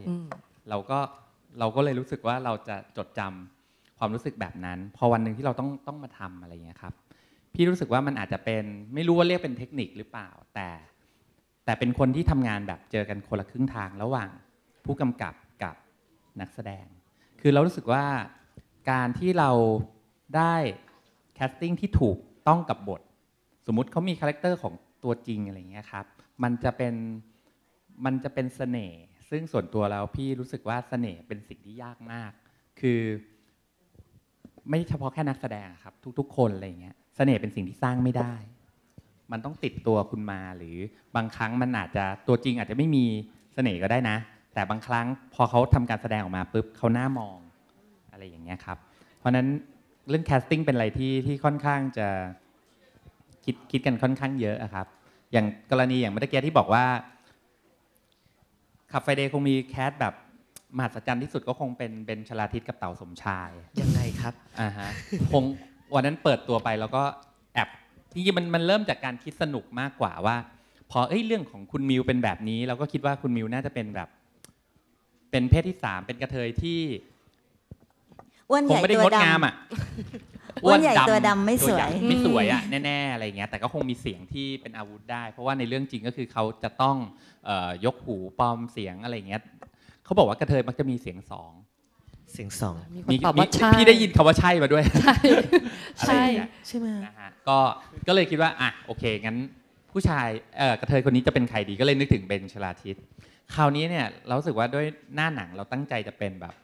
เราก็เราก็เลยรู้สึกว่าเราจะจดจำความรู้สึกแบบนั้นพอวันหนึ่งที่เราต้องต้องมาทำอะไรเงี้ยครับพี่รู้สึกว่ามันอาจจะเป็นไม่รู้ว่าเรียกเป็นเทคนิคหรือเปล่าแต่แต่เป็นคนที่ทำงานแบบเจอกันคนละครึ่งทางระหว่างผู้กำกับกับนักแสดงคือเรารู้สึกว่าการที่เราได้แคสติ้งที่ถูกต้องกับบทสมมุติเขามีคาแรคเตอร์ของตัวจริงอะไรเงี้ยครับมันจะเป็นมันจะเป็นเสน่ห์ซึ่งส่วนตัวแล้วพี่รู้สึกว่าเสน่ห์เป็นสิ่งที่ยากมากคือไม่เฉพาะแค่นักแสดงครับทุกๆคนอะไรเงี้ยเสน่ห์เป็นสิ่งที่สร้างไม่ได้มันต้องติดตัวคุณมาหรือบางครั้งมันอาจจะตัวจริงอาจจะไม่มีเสน่ห์ก็ได้นะแต่บางครั้งพอเขาทำการแสดงออกมาปุ๊บเขาหน้ามองอะไรอย่างเงี้ยครับเพราะฉะนั้นเรื่องแคสติ้งเป็นอะไรที่ที่ค่อนข้างจะคิดคิดกันค่อนข้างเยอะครับอย่างกรณีอย่างเมื่อกี้ที่บอกว่าขับไฟเดย์คงมีแคสแบบมหัศจรรย์ที่สุดก็คงเป็นเบนชลาทิศกับเต๋าสมชายยังไงครับอ่าฮะคงวันนั้นเปิดตัวไปแล้วก็แอบจริงๆมันมันเริ่มจากการคิดสนุกมากกว่าว่าพอเอ้ยเรื่องของคุณมิวเป็นแบบนี้เราก็คิดว่าคุณมิวน่าจะเป็นแบบเป็นเพศที่สามเป็นกระเทยที่คงไม่ได้งดงามอ่ะอ้วนใหญ่ตัวดำไม่สวยไม่สวยอ่ะแน่ๆอะไรเงี้ยแต่ก็คงมีเสียงที่เป็นอาวุธได้เพราะว่าในเรื่องจริงก็คือเขาจะต้องยกหูปลอมเสียงอะไรเงี้ยเขาบอกว่ากระเทยมักจะมีเสียงสองเสียงสองมีพี่ได้ยินคำว่าใช่มาด้วยใช่ใช่ใช่ไหมนะฮะก็ก็เลยคิดว่าอ่ะโอเคงั้นผู้ชายกระเทยคนนี้จะเป็นใครดีก็เลยนึกถึงเบนชลาทิศคราวนี้เนี่ยเรารู้สึกว่าด้วยหน้าหนังเราตั้งใจจะเป็นแบบ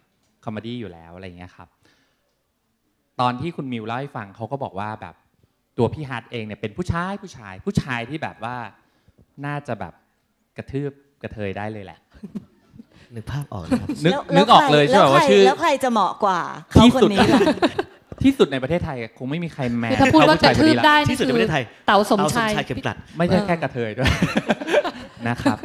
คอมเมดี้อยู่แล้วอะไรเงี้ยครับตอนที่คุณมิวเล่าให้ฟังเขาก็บอกว่าแบบตัวพี่ฮัทเองเนี่ยเป็นผู้ชายผู้ชายผู้ชายที่แบบว่าน่าจะแบบกระทืบกระเทยได้เลยแหละนึกภาพออกนะครับนึกออกเลยใช่ไหมว่าชื่อแล้วใครจะเหมาะกว่าที่สุดนี้ล่ะที่สุดในประเทศไทยคงไม่มีใครแม้ถ้าพูดว่ากระทืบได้ที่สุดในประเทศไทยเต๋าสมชายเข็มกลัดไม่ใช่แค่กระเทยด้วยนะครับ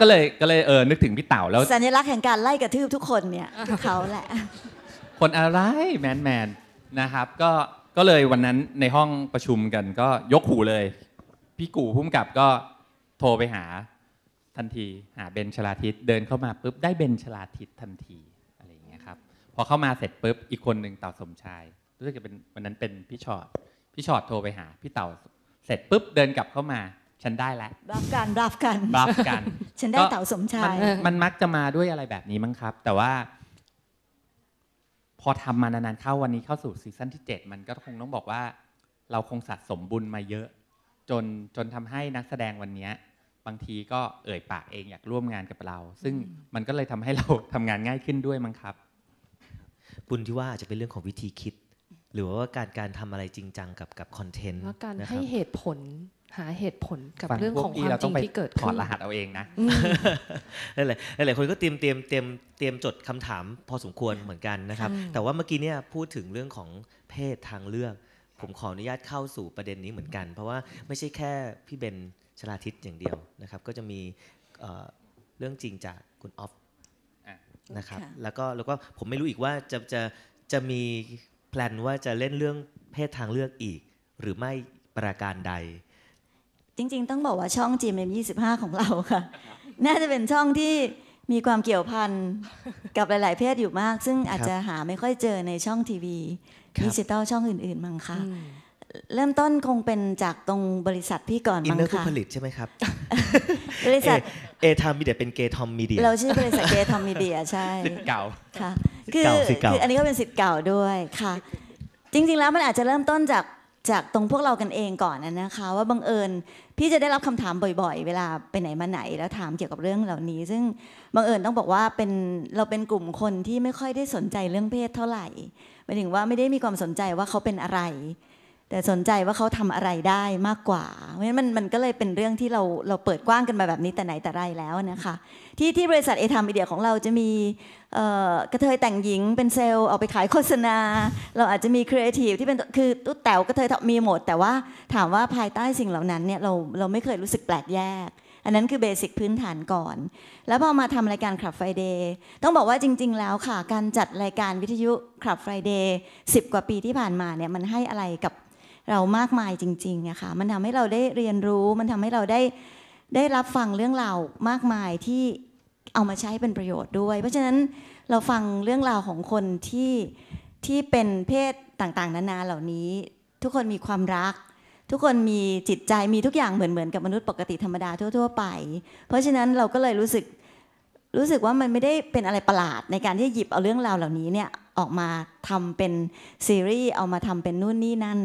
ก็เลยก็เลยเออนึกถึงพี่เต๋าแล้วสัญลักษณ์แห่งการไล่กระทืบทุกคนเนี่ยเขาแหละคนอะไรแมนแมนนะครับก็ก็เลยวันนั้นในห้องประชุมกันก็ยกหูเลยพี่กู่พุ่มกับก็โทรไปหาทันทีหาเบนชลาทิศเดินเข้ามาปุ๊บได้เบนชลาทิศทันทีอะไรอย่างเงี้ยครับพอเข้ามาเสร็จปุ๊บอีกคนหนึ่งเต่าสมชายรู้สึกจะเป็นวันนั้นเป็นพี่ชอดพี่ชอดโทรไปหาพี่เต่าเสร็จปุ๊บเดินกลับเข้ามาฉันได้แล้วบัฟกันบัฟกันบัฟกันฉันได้เต่าสมชายมันมักจะมาด้วยอะไรแบบนี้มั้งครับแต่ว่าพอทำมานานๆเข้าวันนี้เข้าสู่ซีซั่นที่เจ็ดมันก็คงต้องบอกว่าเราคงสะสมบุญมาเยอะจนจนทำให้นักแสดงวันนี้บางทีก็เอ่ยปากเองอยากร่วมงานกับเราซึ่งมันก็เลยทำให้เราทำงานง่ายขึ้นด้วยมั้งครับบุญที่ว่าอาจจะเป็นเรื่องของวิธีคิดหรือว่าการการทำอะไรจริงจังกับกับคอนเทนต์และการให้เหตุผลหาเหตุผลกับเรื่องของความจริงที่เกิดขึ้นถอดรหัสเอาเองนะนั่นแหละหลายคนก็เตรียมเตรียมเตรียมเตรียมจดคำถามพอสมควรเหมือนกันนะครับแต่ว่าเมื่อกี้เนี่ยพูดถึงเรื่องของเพศทางเลือกผมขออนุญาตเข้าสู่ประเด็นนี้เหมือนกันเพราะว่าไม่ใช่แค่พี่เบนชลาทิศอย่างเดียวนะครับก็จะมีเรื่องจริงจากคุณออฟนะครับแล้วก็แล้วก็ผมไม่รู้อีกว่าจะจะจะมีแพลนว่าจะเล่นเรื่องเพศทางเลือกอีกหรือไม่ประการใดจริงๆต้องบอกว่าช่อง จี เอ็ม เอ็ม ยี่สิบห้าของเราค่ะน่าจะเป็นช่องที่ มีความเกี่ยวพันกับหลายๆเพศอยู่มากซึ่งอาจจะหาไม่ค่อยเจอในช่องทีวีดิจิตอลช่องอื่นๆมั้งคะเริ่มต้นคงเป็นจากตรงบริษัทพี่ก่อนมั้งค่ะอินเนอร์ผู้ผลิตใช่ไหมครับบริษัทเอทอมมีเดียเป็นเกทอมมีเดียเราชื่อบริษัทเกทอมมีเดียใช่สิทธิ์เก่าค่ะคือคืออันนี้ก็เป็นสิทธิ์เก่าด้วยค่ะจริงๆแล้วมันอาจจะเริ่มต้นจากจากตรงพวกเรากันเองก่อนนะคะว่าบังเอิญพี่จะได้รับคำถามบ่อยๆเวลาไปไหนมาไหนแล้วถามเกี่ยวกับเรื่องเหล่านี้ซึ่งบังเอิญต้องบอกว่าเป็นเราเป็นกลุ่มคนที่ไม่ค่อยได้สนใจเรื่องเพศเท่าไหร่หมายถึงว่าไม่ได้มีความสนใจว่าเขาเป็นอะไรแต่สนใจว่าเขาทำอะไรได้มากกว่าเพราะฉะนั้นมันมันก็เลยเป็นเรื่องที่เราเราเปิดกว้างกันมาแบบนี้แต่ไหนแต่ไรแล้วนะคะที่ที่บริษัทเอทามมีเดียของเราจะมีกระเทยแต่งหญิงเป็นเซลล์เอาไปขายโฆษณาเราอาจจะมีครีเอทีฟที่เป็นคือตุ๊ดแต๋วกระเทยมีหมดแต่ว่าถามว่าภายใต้สิ่งเหล่านั้นเนี่ยเราเราไม่เคยรู้สึกแปลกแยกอันนั้นคือเบสิกพื้นฐานก่อนแล้วพอมาทำรายการ Club Friday ต้องบอกว่าจริงๆแล้วค่ะการจัดรายการวิทยุ Club Friday สิบกว่าปีที่ผ่านมาเนี่ยมันให้อะไรกับเรามากมายจริงๆนะคะมันทำให้เราได้เรียนรู้มันทำให้เราได้ได้รับฟังเรื่องราวมากมายที่เอามาใช้เป็นประโยชน์ด้วยเพราะฉะนั้นเราฟังเรื่องราวของคนที่ที่เป็นเพศต่างๆนานาเหล่านี้ทุกคนมีความรักทุกคนมีจิตใจมีทุกอย่างเหมือนๆกับมนุษย์ปกติธรรมดาทั่วๆไปเพราะฉะนั้นเราก็เลยรู้สึกรู้สึกว่ามันไม่ได้เป็นอะไรประหลาดในการที่หยิบเอาเรื่องราวเหล่านี้เนี่ยออกมาทำเป็นซีรีส์เอามาทำเป็นนู่นนี่นั่น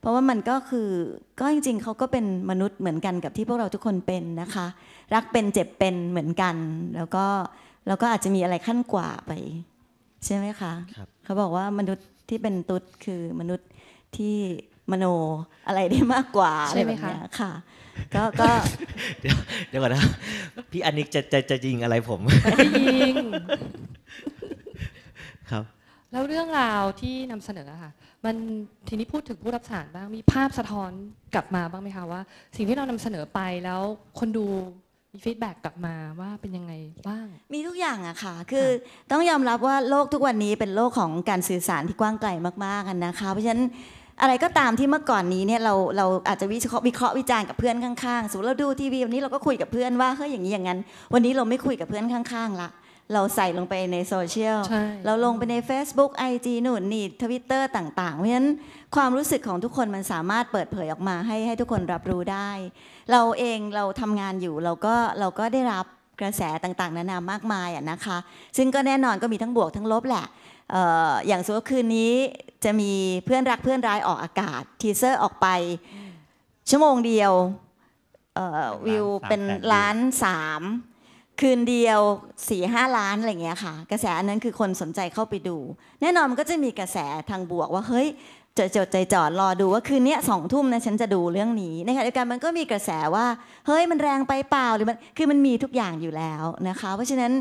เพราะว่ามันก็คือก็จริงๆเขาก็เป็นมนุษย์เหมือนกันกับที่พวกเราทุกคนเป็นนะคะรักเป็นเจ็บเป็นเหมือนกันแล้วก็แล้วก็อาจจะมีอะไรขั้นกว่าไปใช่ไหมคะเขาบอกว่ามนุษย์ที่เป็นตุ๊ดคือมนุษย์ที่มโนอะไรได้มากกว่าใช่ไหมคะค่ะก็ก็เดี๋ยวเดี๋ยวก่อนนะพี่อนิกจะจะจะยิงอะไรผมยิงครับแล้วเรื่องราวที่นำเสนอค่ะมันทีนี้พูดถึงผู้รับสารบ้างมีภาพสะท้อนกลับมาบ้างไหมคะว่าสิ่งที่เรานำเสนอไปแล้วคนดูมีฟีดแบ็กกลับมาว่าเป็นยังไงบ้างมีทุกอย่างอะค่ะคือต้องยอมรับว่าโลกทุกวันนี้เป็นโลกของการสื่อสารที่กว้างไกลมากๆกันนะคะเพราะฉะนั้นอะไรก็ตามที่เมื่อก่อนนี้เนี่ยเราเราอาจจะวิเคราะห์วิเคราะห์วิจารณ์กับเพื่อนข้างๆสมมติเราดูทีวีวันนี้เราก็คุยกับเพื่อนว่าเฮ้ยอย่างนี้อย่างนั้นวันนี้เราไม่คุยกับเพื่อนข้างๆละเราใส่ลงไปในโซเชียลเราลงไปใน Facebook ไอ จี หนุนนี่ ทวิตเตอร์ ต่างๆเพราะฉะนั้นความรู้สึกของทุกคนมันสามารถเปิดเผยออกมาให้ให้ทุกคนรับรู้ได้เราเองเราทำงานอยู่เราก็เราก็ได้รับกระแสต่างๆนานามากมายอ่ะนะคะซึ่งก็แน่นอนก็มีทั้งบวกทั้งลบแหละอย่างสมมติคืนนี้จะมีเพื่อนรักเพื่อนร้ายออกอากาศทีเซอร์ออกไปชั่วโมงเดียววิวเป็นล้านสามคืนเดียว สี่ห้า ล้านอะไรเงี้ยค่ะกระแสอันนั้นคือคนสนใจเข้าไปดูแน่นอนมันก็จะมีกระแสทางบวกว่าเฮ้ยจดใจจ่อรอดูว่าคืนนี้สองทุ่มนะฉันจะดูเรื่องนี้ในขณะเดียวกันมันก็มีกระแสว่าเฮ้ยมันแรงไปเปล่าหรือมันคือมันมีทุกอย่างอยู่แล้วนะคะเพราะฉะนั้น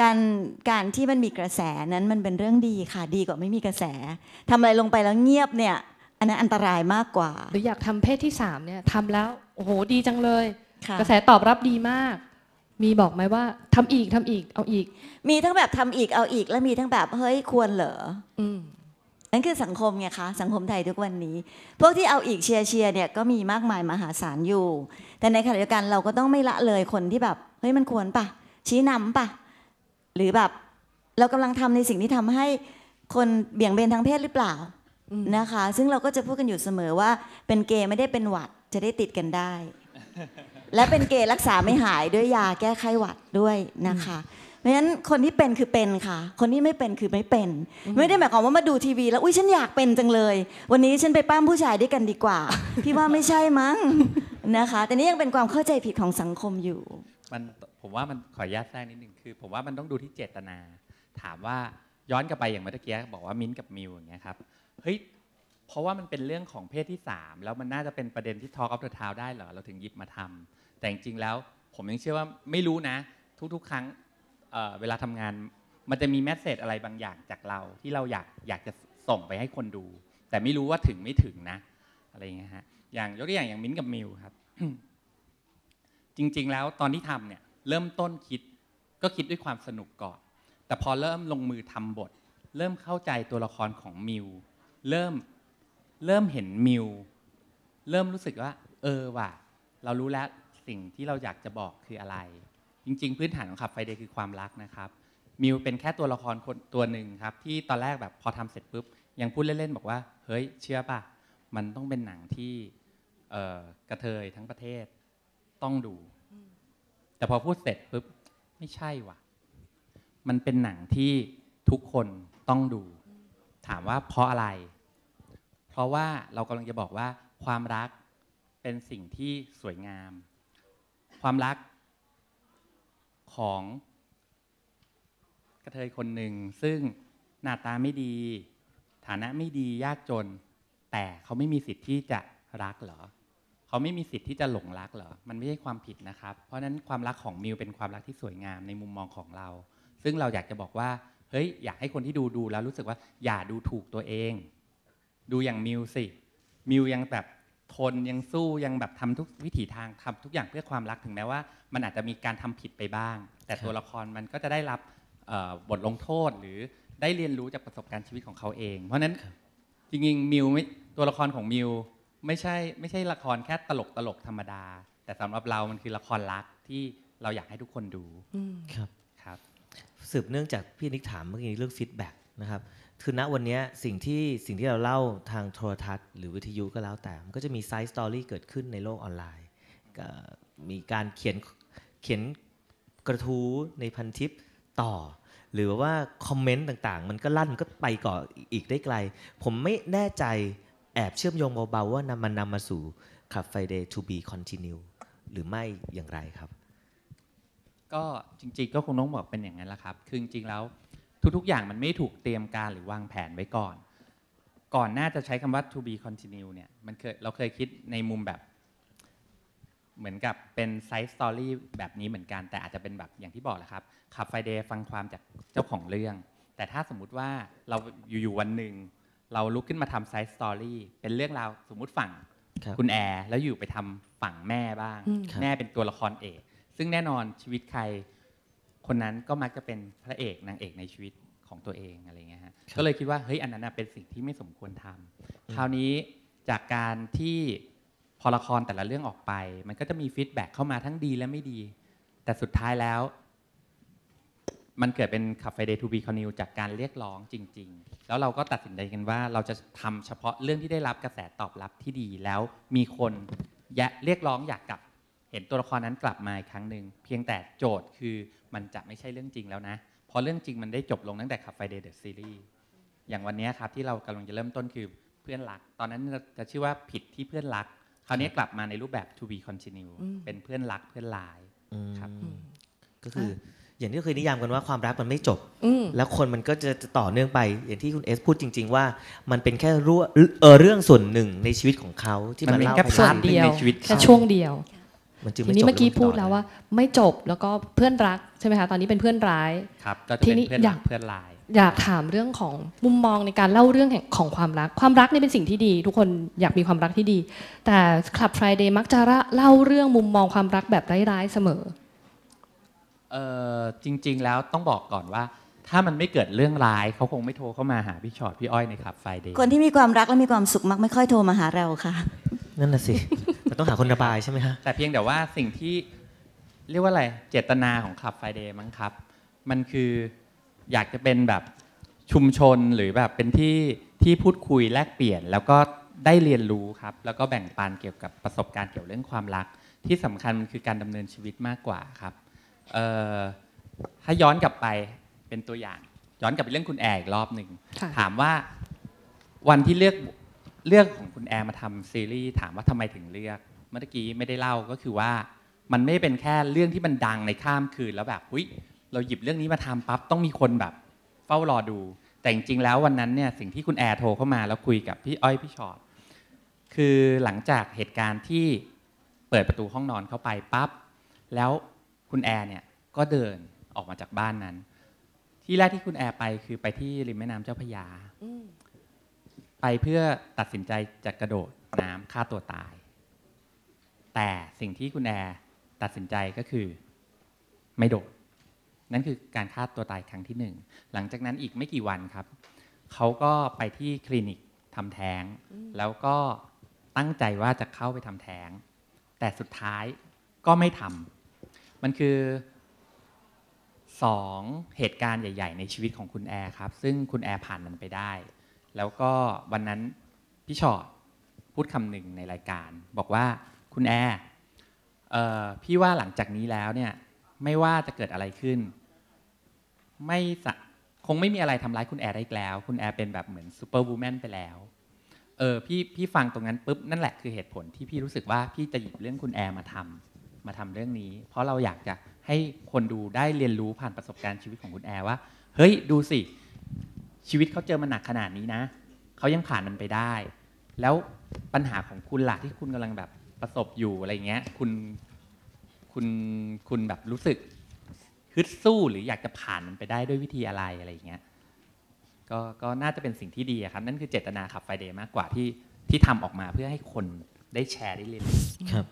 การการที่มันมีกระแสนั้นมันเป็นเรื่องดีค่ะดีกว่าไม่มีกระแสทำอะไรลงไปแล้วเงียบเนี่ยอันนั้นอันตรายมากกว่าหรืออยากทำเพศที่สามเนี่ยทำแล้วโอ้โหดีจังเลยกระแสตอบรับดีมากมีบอกไหมว่าทำอีกทำอีกเอาอีกมีทั้งแบบทำอีกเอาอีกแล้วมีทั้งแบบเฮ้ยควรเหรออืมนั่นคือสังคมไงคะสังคมไทยทุกวันนี้พวกที่เอาอีกเชียร์เชียร์เนี่ยก็มีมากมายมหาศาลอยู่แต่ในขณะเดียวกันเราก็ต้องไม่ละเลยคนที่แบบเฮ้ยมันควรปะชี้นำปะหรือแบบเรากำลังทำในสิ่งที่ทำให้คนเบี่ยงเบนทางเพศหรือเปล่านะคะซึ่งเราก็จะพูดกันอยู่เสมอว่าเป็นเกย์ไม่ได้เป็นหวัดจะได้ติดกันได้และเป็นเกย์รักษาไม่หายด้วยยาแก้ไขหวัดด้วยนะคะเพราะฉะนั้นคนที่เป็นคือเป็นค่ะคนที่ไม่เป็นคือไม่เป็นไม่ได้หมายความว่ามาดูทีวีแล้วอุ้ยฉันอยากเป็นจังเลยวันนี้ฉันไปป้ามผู้ชายด้วยกันดีกว่า พี่ว่าไม่ใช่มั้งนะคะแต่นี่ยังเป็นความเข้าใจผิดของสังคมอยู่มันผมว่ามันขออนุญาตแทรกนิดหนึ่งคือผมว่ามันต้องดูที่เจตนาถามว่าย้อนกลับไปอย่างเมื่อกี้บอกว่ามิ้นกับมิวอย่างเงี้ยครับเฮ้ยเพราะว่ามันเป็นเรื่องของเพศที่สามแล้วมันน่าจะเป็นประเด็นที่ Talk of the Town ได้เหรอเราถึงหยิบมาทำแต่จริงๆแล้วผมยังเชื่อว่าไม่รู้นะทุกๆครั้ง เ, เวลาทำงานมันจะมีแมสเสจอะไรบางอย่างจากเราที่เราอยากอยากจะส่งไปให้คนดูแต่ไม่รู้ว่าถึงไม่ถึงนะอะไรอย่างเงี้ยฮะอย่างยกตัวอย่างอย่างมิ้นกับมิวครับ จริงๆแล้วตอนที่ทำเนี่ยเริ่มต้นคิดก็คิดด้วยความสนุกก่อนแต่พอเริ่มลงมือทำบทเริ่มเข้าใจตัวละครของมิวเริ่มเริ่มเห็นมิวเริ่มรู้สึกว่าเออว่ะเรารู้แล้วสิ่งที่เราอยากจะบอกคืออะไร จริงๆพื้นฐานของขับไฟเดย์คือความรักนะครับมิวเป็นแค่ตัวละครคนตัวหนึ่งครับที่ตอนแรกแบบพอทำเสร็จปุ๊บยังพูดเล่นๆบอกว่าเฮ้ยเชื่อป่ะมันต้องเป็นหนังที่กระเทยทั้งประเทศต้องดูแต่พอพูดเสร็จปุ๊บไม่ใช่ว่ะมันเป็นหนังที่ทุกคนต้องดูถามว่าเพราะอะไรเพราะว่าเรากำลังจะบอกว่าความรักเป็นสิ่งที่สวยงามความรักของกระเทยคนหนึ่งซึ่งหน้าตาไม่ดีฐานะไม่ดียากจนแต่เขาไม่มีสิทธิ์ที่จะรักเหรอเขาไม่มีสิทธิ์ที่จะหลงรักเหรอมันไม่ใช่ความผิดนะครับเพราะฉะนั้นความรักของมิวเป็นความรักที่สวยงามในมุมมองของเราซึ่งเราอยากจะบอกว่าเฮ้ยอยากให้คนที่ดูดูแล้วรู้สึกว่าอย่าดูถูกตัวเองดูอย่างมิวสิมิวยังแบบทนยังสู้ยังแบบทำทุกวิถีทางทำทุกอย่างเพื่อความรักถึงแม้ว่ามันอาจจะมีการทำผิดไปบ้างแต่ตัวละครมันก็จะได้รับบทลงโทษหรือได้เรียนรู้จากประสบการณ์ชีวิตของเขาเองเพราะฉะนั้นจริงๆมิวตัวละครของมิวไม่ใช่ไม่ใช่ละครแค่ตลกตลกธรรมดาแต่สำหรับเรามันคือละครรักที่เราอยากให้ทุกคนดูครับครับสืบเนื่องจากพี่นิกถามเมื่อกี้เรื่องฟีดแบ็กนะครับคือณวันนี้สิ่งที่สิ่งที่เราเล่าทางโทรทัศน์หรือวิทยุก็แล้วแต่มันก็จะมีไซส์สตอรี่เกิดขึ้นในโลกออนไลน์มีการเขียนเขียนกระทู้ในพันทิปต่อหรือว่าคอมเมนต์ต่างๆมันก็ลั่นก็ไปก่ออีกได้ไกลผมไม่แน่ใจแอบเชื่อมโยงเบาๆว่ามันนำมาสู่ขับไฟเดย์ทูบีคอนติเนียหรือไม่อย่างไรครับก็จริงๆก็คงต้องบอกเป็นอย่างนั้นแหละครับคือจริงๆแล้วทุกๆอย่างมันไม่ถูกเตรียมการหรือวางแผนไว้ก่อนก่อนหน้าจะใช้คำว่า to be continue เนี่ยมันเคยเราเคยคิดในมุมแบบเหมือนกับเป็นไซส์สตอรี่แบบนี้เหมือนกันแต่อาจจะเป็นแบบอย่างที่บอกแหละครับขับไฟเดย์ฟังความจากเจ้าของเรื่องแต่ถ้าสมมุติว่าเราอยู่ๆวันหนึ่งเราลุกขึ้นมาทำไซส์สตอรี่เป็นเรื่องราวสมมุติฝั่ง ค, คุณแอร์แล้วอยู่ไปทำฝั่งแม่บ้างแม่เป็นตัวละครเอกซึ่งแน่นอนชีวิตใครคนนั้นก็มักจะเป็นพระเอกนางเอกในชีวิตของตัวเองอะไรเงี้ยฮะก็เลยคิดว่าเฮ้ยอันนั้นเป็นสิ่งที่ไม่สมควรทำคราวนี้จากการที่พอละครแต่ละเรื่องออกไปมันก็จะมีฟีดแบ็กเข้ามาทั้งดีและไม่ดีแต่สุดท้ายแล้วมันเกิดเป็นขับไฟเดย์ทูบีคอนนิวจากการเรียกร้องจริงๆแล้วเราก็ตัดสินใจกันว่าเราจะทำเฉพาะเรื่องที่ได้รับกระแสตอบรับที่ดีแล้วมีคนเรียกร้องอยากกลับเห็นตัวละครนั้นกลับมาอีกครั้งหนึ่งเพียงแต่โจทย์คือมันจะไม่ใช่เรื่องจริงแล้วนะเพราะเรื่องจริงมันได้จบลงตั้งแต่ขับไฟเดย์เดอะซีรีส์อย่างวันนี้ครับที่เรากำลังจะเริ่มต้นคือเพื่อนรักตอนนั้นจะชื่อว่าผิดที่เพื่อนรักคราวนี้กลับมาในรูปแบบ to be continue เป็นเพื่อนรักเพื่อนลายครับก็คืออย่างที่เคยนิยามกันว่าความรักมันไม่จบแล้วคนมันก็จะต่อเนื่องไปอย่างที่คุณเอสพูดจริงๆว่ามันเป็นแค่เรื่องส่วนหนึ่งในชีวิตของเขาที่มันเป็นแค่ส่วนเดียวแค่ช่วงเดียวทีนี้เมื่อกี้พูดแล้วว่าไม่จบแล้วก็เพื่อนรักใช่ไหมคะตอนนี้เป็นเพื่อนร้ายครับทีนี้อยากเพื่อนร้ายอยากถามเรื่องของมุมมองในการเล่าเรื่องของความรักความรักนี่เป็นสิ่งที่ดีทุกคนอยากมีความรักที่ดีแต่คลับไฟเดย์มักจะเล่าเรื่องมุมมองความรักแบบร้ายๆเสมอเอ่อจริงๆแล้วต้องบอกก่อนว่าถ้ามันไม่เกิดเรื่องร้ายเขาคงไม่โทรเข้ามาหาพี่ชอตพี่อ้อยในคลับไฟเดย์คนที่มีความรักและมีความสุขมักไม่ค่อยโทรมาหาเราค่ะนั่นแหละสิแต่ต้องหาคนระบายใช่ไหมฮะแต่เพียงแต่ว่าสิ่งที่เรียกว่าอะไรเจตนาของคลับไฟเดย์มั้งครับมันคืออยากจะเป็นแบบชุมชนหรือแบบเป็นที่ที่พูดคุยแลกเปลี่ยนแล้วก็ได้เรียนรู้ครับแล้วก็แบ่งปันเกี่ยวกับประสบการณ์เกี่ยวเรื่องความรักที่สำคัญมันคือการดำเนินชีวิตมากกว่าครับเอ่อถ้าย้อนกลับไปเป็นตัวอย่างย้อนกลับไปเรื่องคุณแอร์อีกรอบหนึ่งถามว่าวันที่เลือกเรื่องของคุณแอร์มาทำซีรีส์ถามว่าทำไมถึงเลือกเมื่อกี้ไม่ได้เล่าก็คือว่ามันไม่เป็นแค่เรื่องที่มันดังในข้ามคืนแล้วแบบอุ้ยเราหยิบเรื่องนี้มาทำปั๊บต้องมีคนแบบเฝ้ารอดูแต่จริงๆแล้ววันนั้นเนี่ยสิ่งที่คุณแอร์โทรเข้ามาแล้วคุยกับพี่อ้อยพี่ชอตคือหลังจากเหตุการณ์ที่เปิดประตูห้องนอนเข้าไปปั๊บแล้วคุณแอร์เนี่ยก็เดินออกมาจากบ้านนั้นที่แรกที่คุณแอร์ไปคือไปที่ริมแม่น้ำเจ้าพระยาไปเพื่อตัดสินใจจะกระโดดน้ำฆ่าตัวตายแต่สิ่งที่คุณแอร์ตัดสินใจก็คือไม่โดดนั่นคือการฆ่าตัวตายครั้งที่หนึ่งหลังจากนั้นอีกไม่กี่วันครับเขาก็ไปที่คลินิกทำแท้งแล้วก็ตั้งใจว่าจะเข้าไปทำแท้งแต่สุดท้ายก็ไม่ทำมันคือ สองเหตุการณ์ใหญ่ๆในชีวิตของคุณแอร์ครับซึ่งคุณแอร์ผ่านมันไปได้แล้วก็วันนั้นพี่ชอตพูดคำหนึ่งในรายการบอกว่าคุณแอร์พี่ว่าหลังจากนี้แล้วเนี่ยไม่ว่าจะเกิดอะไรขึ้นไม่คงไม่มีอะไรทำร้ายคุณแอร์ได้อีกแล้วคุณแอร์เป็นแบบเหมือนซูเปอร์วูแมนไปแล้วเออพี่พี่ฟังตรงนั้นปุ๊บนั่นแหละคือเหตุผลที่พี่รู้สึกว่าพี่จะหยิบเรื่องคุณแอร์มาทำมาทำเรื่องนี้เพราะเราอยากจะให้คนดูได้เรียนรู้ผ่านประสบการณ์ชีวิตของคุณแอร์ว่าเฮ้ยดูสิชีวิตเขาเจอมันหนักขนาดนี้นะเขายังผ่านมันไปได้แล้วปัญหาของคุณล่ะที่คุณกำลังแบบประสบอยู่อะไรเงี้ยคุณคุณคุณแบบรู้สึกฮึดสู้หรืออยากจะผ่านมันไปได้ด้วยวิธีอะไรอะไรเงี้ยก็ก็น่าจะเป็นสิ่งที่ดีครับนั่นคือเจตนาขับไฟเดย์มากกว่าที่ที่ทำออกมาเพื่อให้คนได้แชร์ได้เรียนรู้ครับ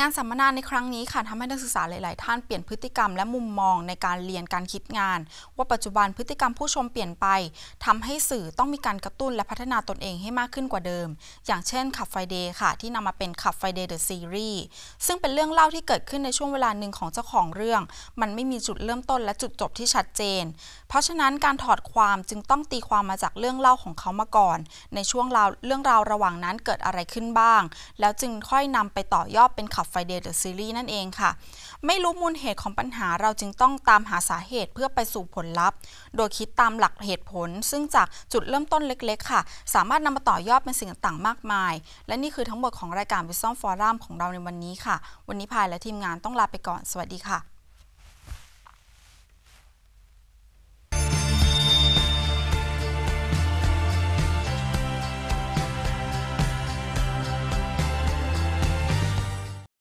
งานสัมมนาในครั้งนี้ค่ะทำให้นักศึกษาหลายๆท่านเปลี่ยนพฤติกรรมและมุมมองในการเรียนการคิดงานว่าปัจจุบันพฤติกรรมผู้ชมเปลี่ยนไปทำให้สื่อต้องมีการกระตุ้นและพัฒนาตนเองให้มากขึ้นกว่าเดิมอย่างเช่นขับไฟเดย์ค่ะที่นำมาเป็นขับไฟเดย์เดอะซีรีส์ซึ่งเป็นเรื่องเล่าที่เกิดขึ้นในช่วงเวลาหนึ่งของเจ้าของเรื่องมันไม่มีจุดเริ่มต้นและจุดจบที่ชัดเจนเพราะฉะนั้นการถอดความจึงต้องตีความมาจากเรื่องเล่าของเขามาก่อนในช่วงราวเรื่องราวระหว่างนั้นเกิดอะไรขึ้นบ้างแล้วจึงค่อยนำไปต่อยอดเป็นขับไฟเดย์หรือซีรีส์นั่นเองค่ะไม่รู้มูลเหตุของปัญหาเราจึงต้องตามหาสาเหตุเพื่อไปสู่ผลลัพธ์โดยคิดตามหลักเหตุผลซึ่งจากจุดเริ่มต้นเล็กๆค่ะสามารถนำมาต่อยอดเป็นสิ่งต่างๆมากมายและนี่คือทั้งหมดของรายการ Wisdom Forum ของเราในวันนี้ค่ะวันนี้พายและทีมงานต้องลาไปก่อนสวัสดีค่ะ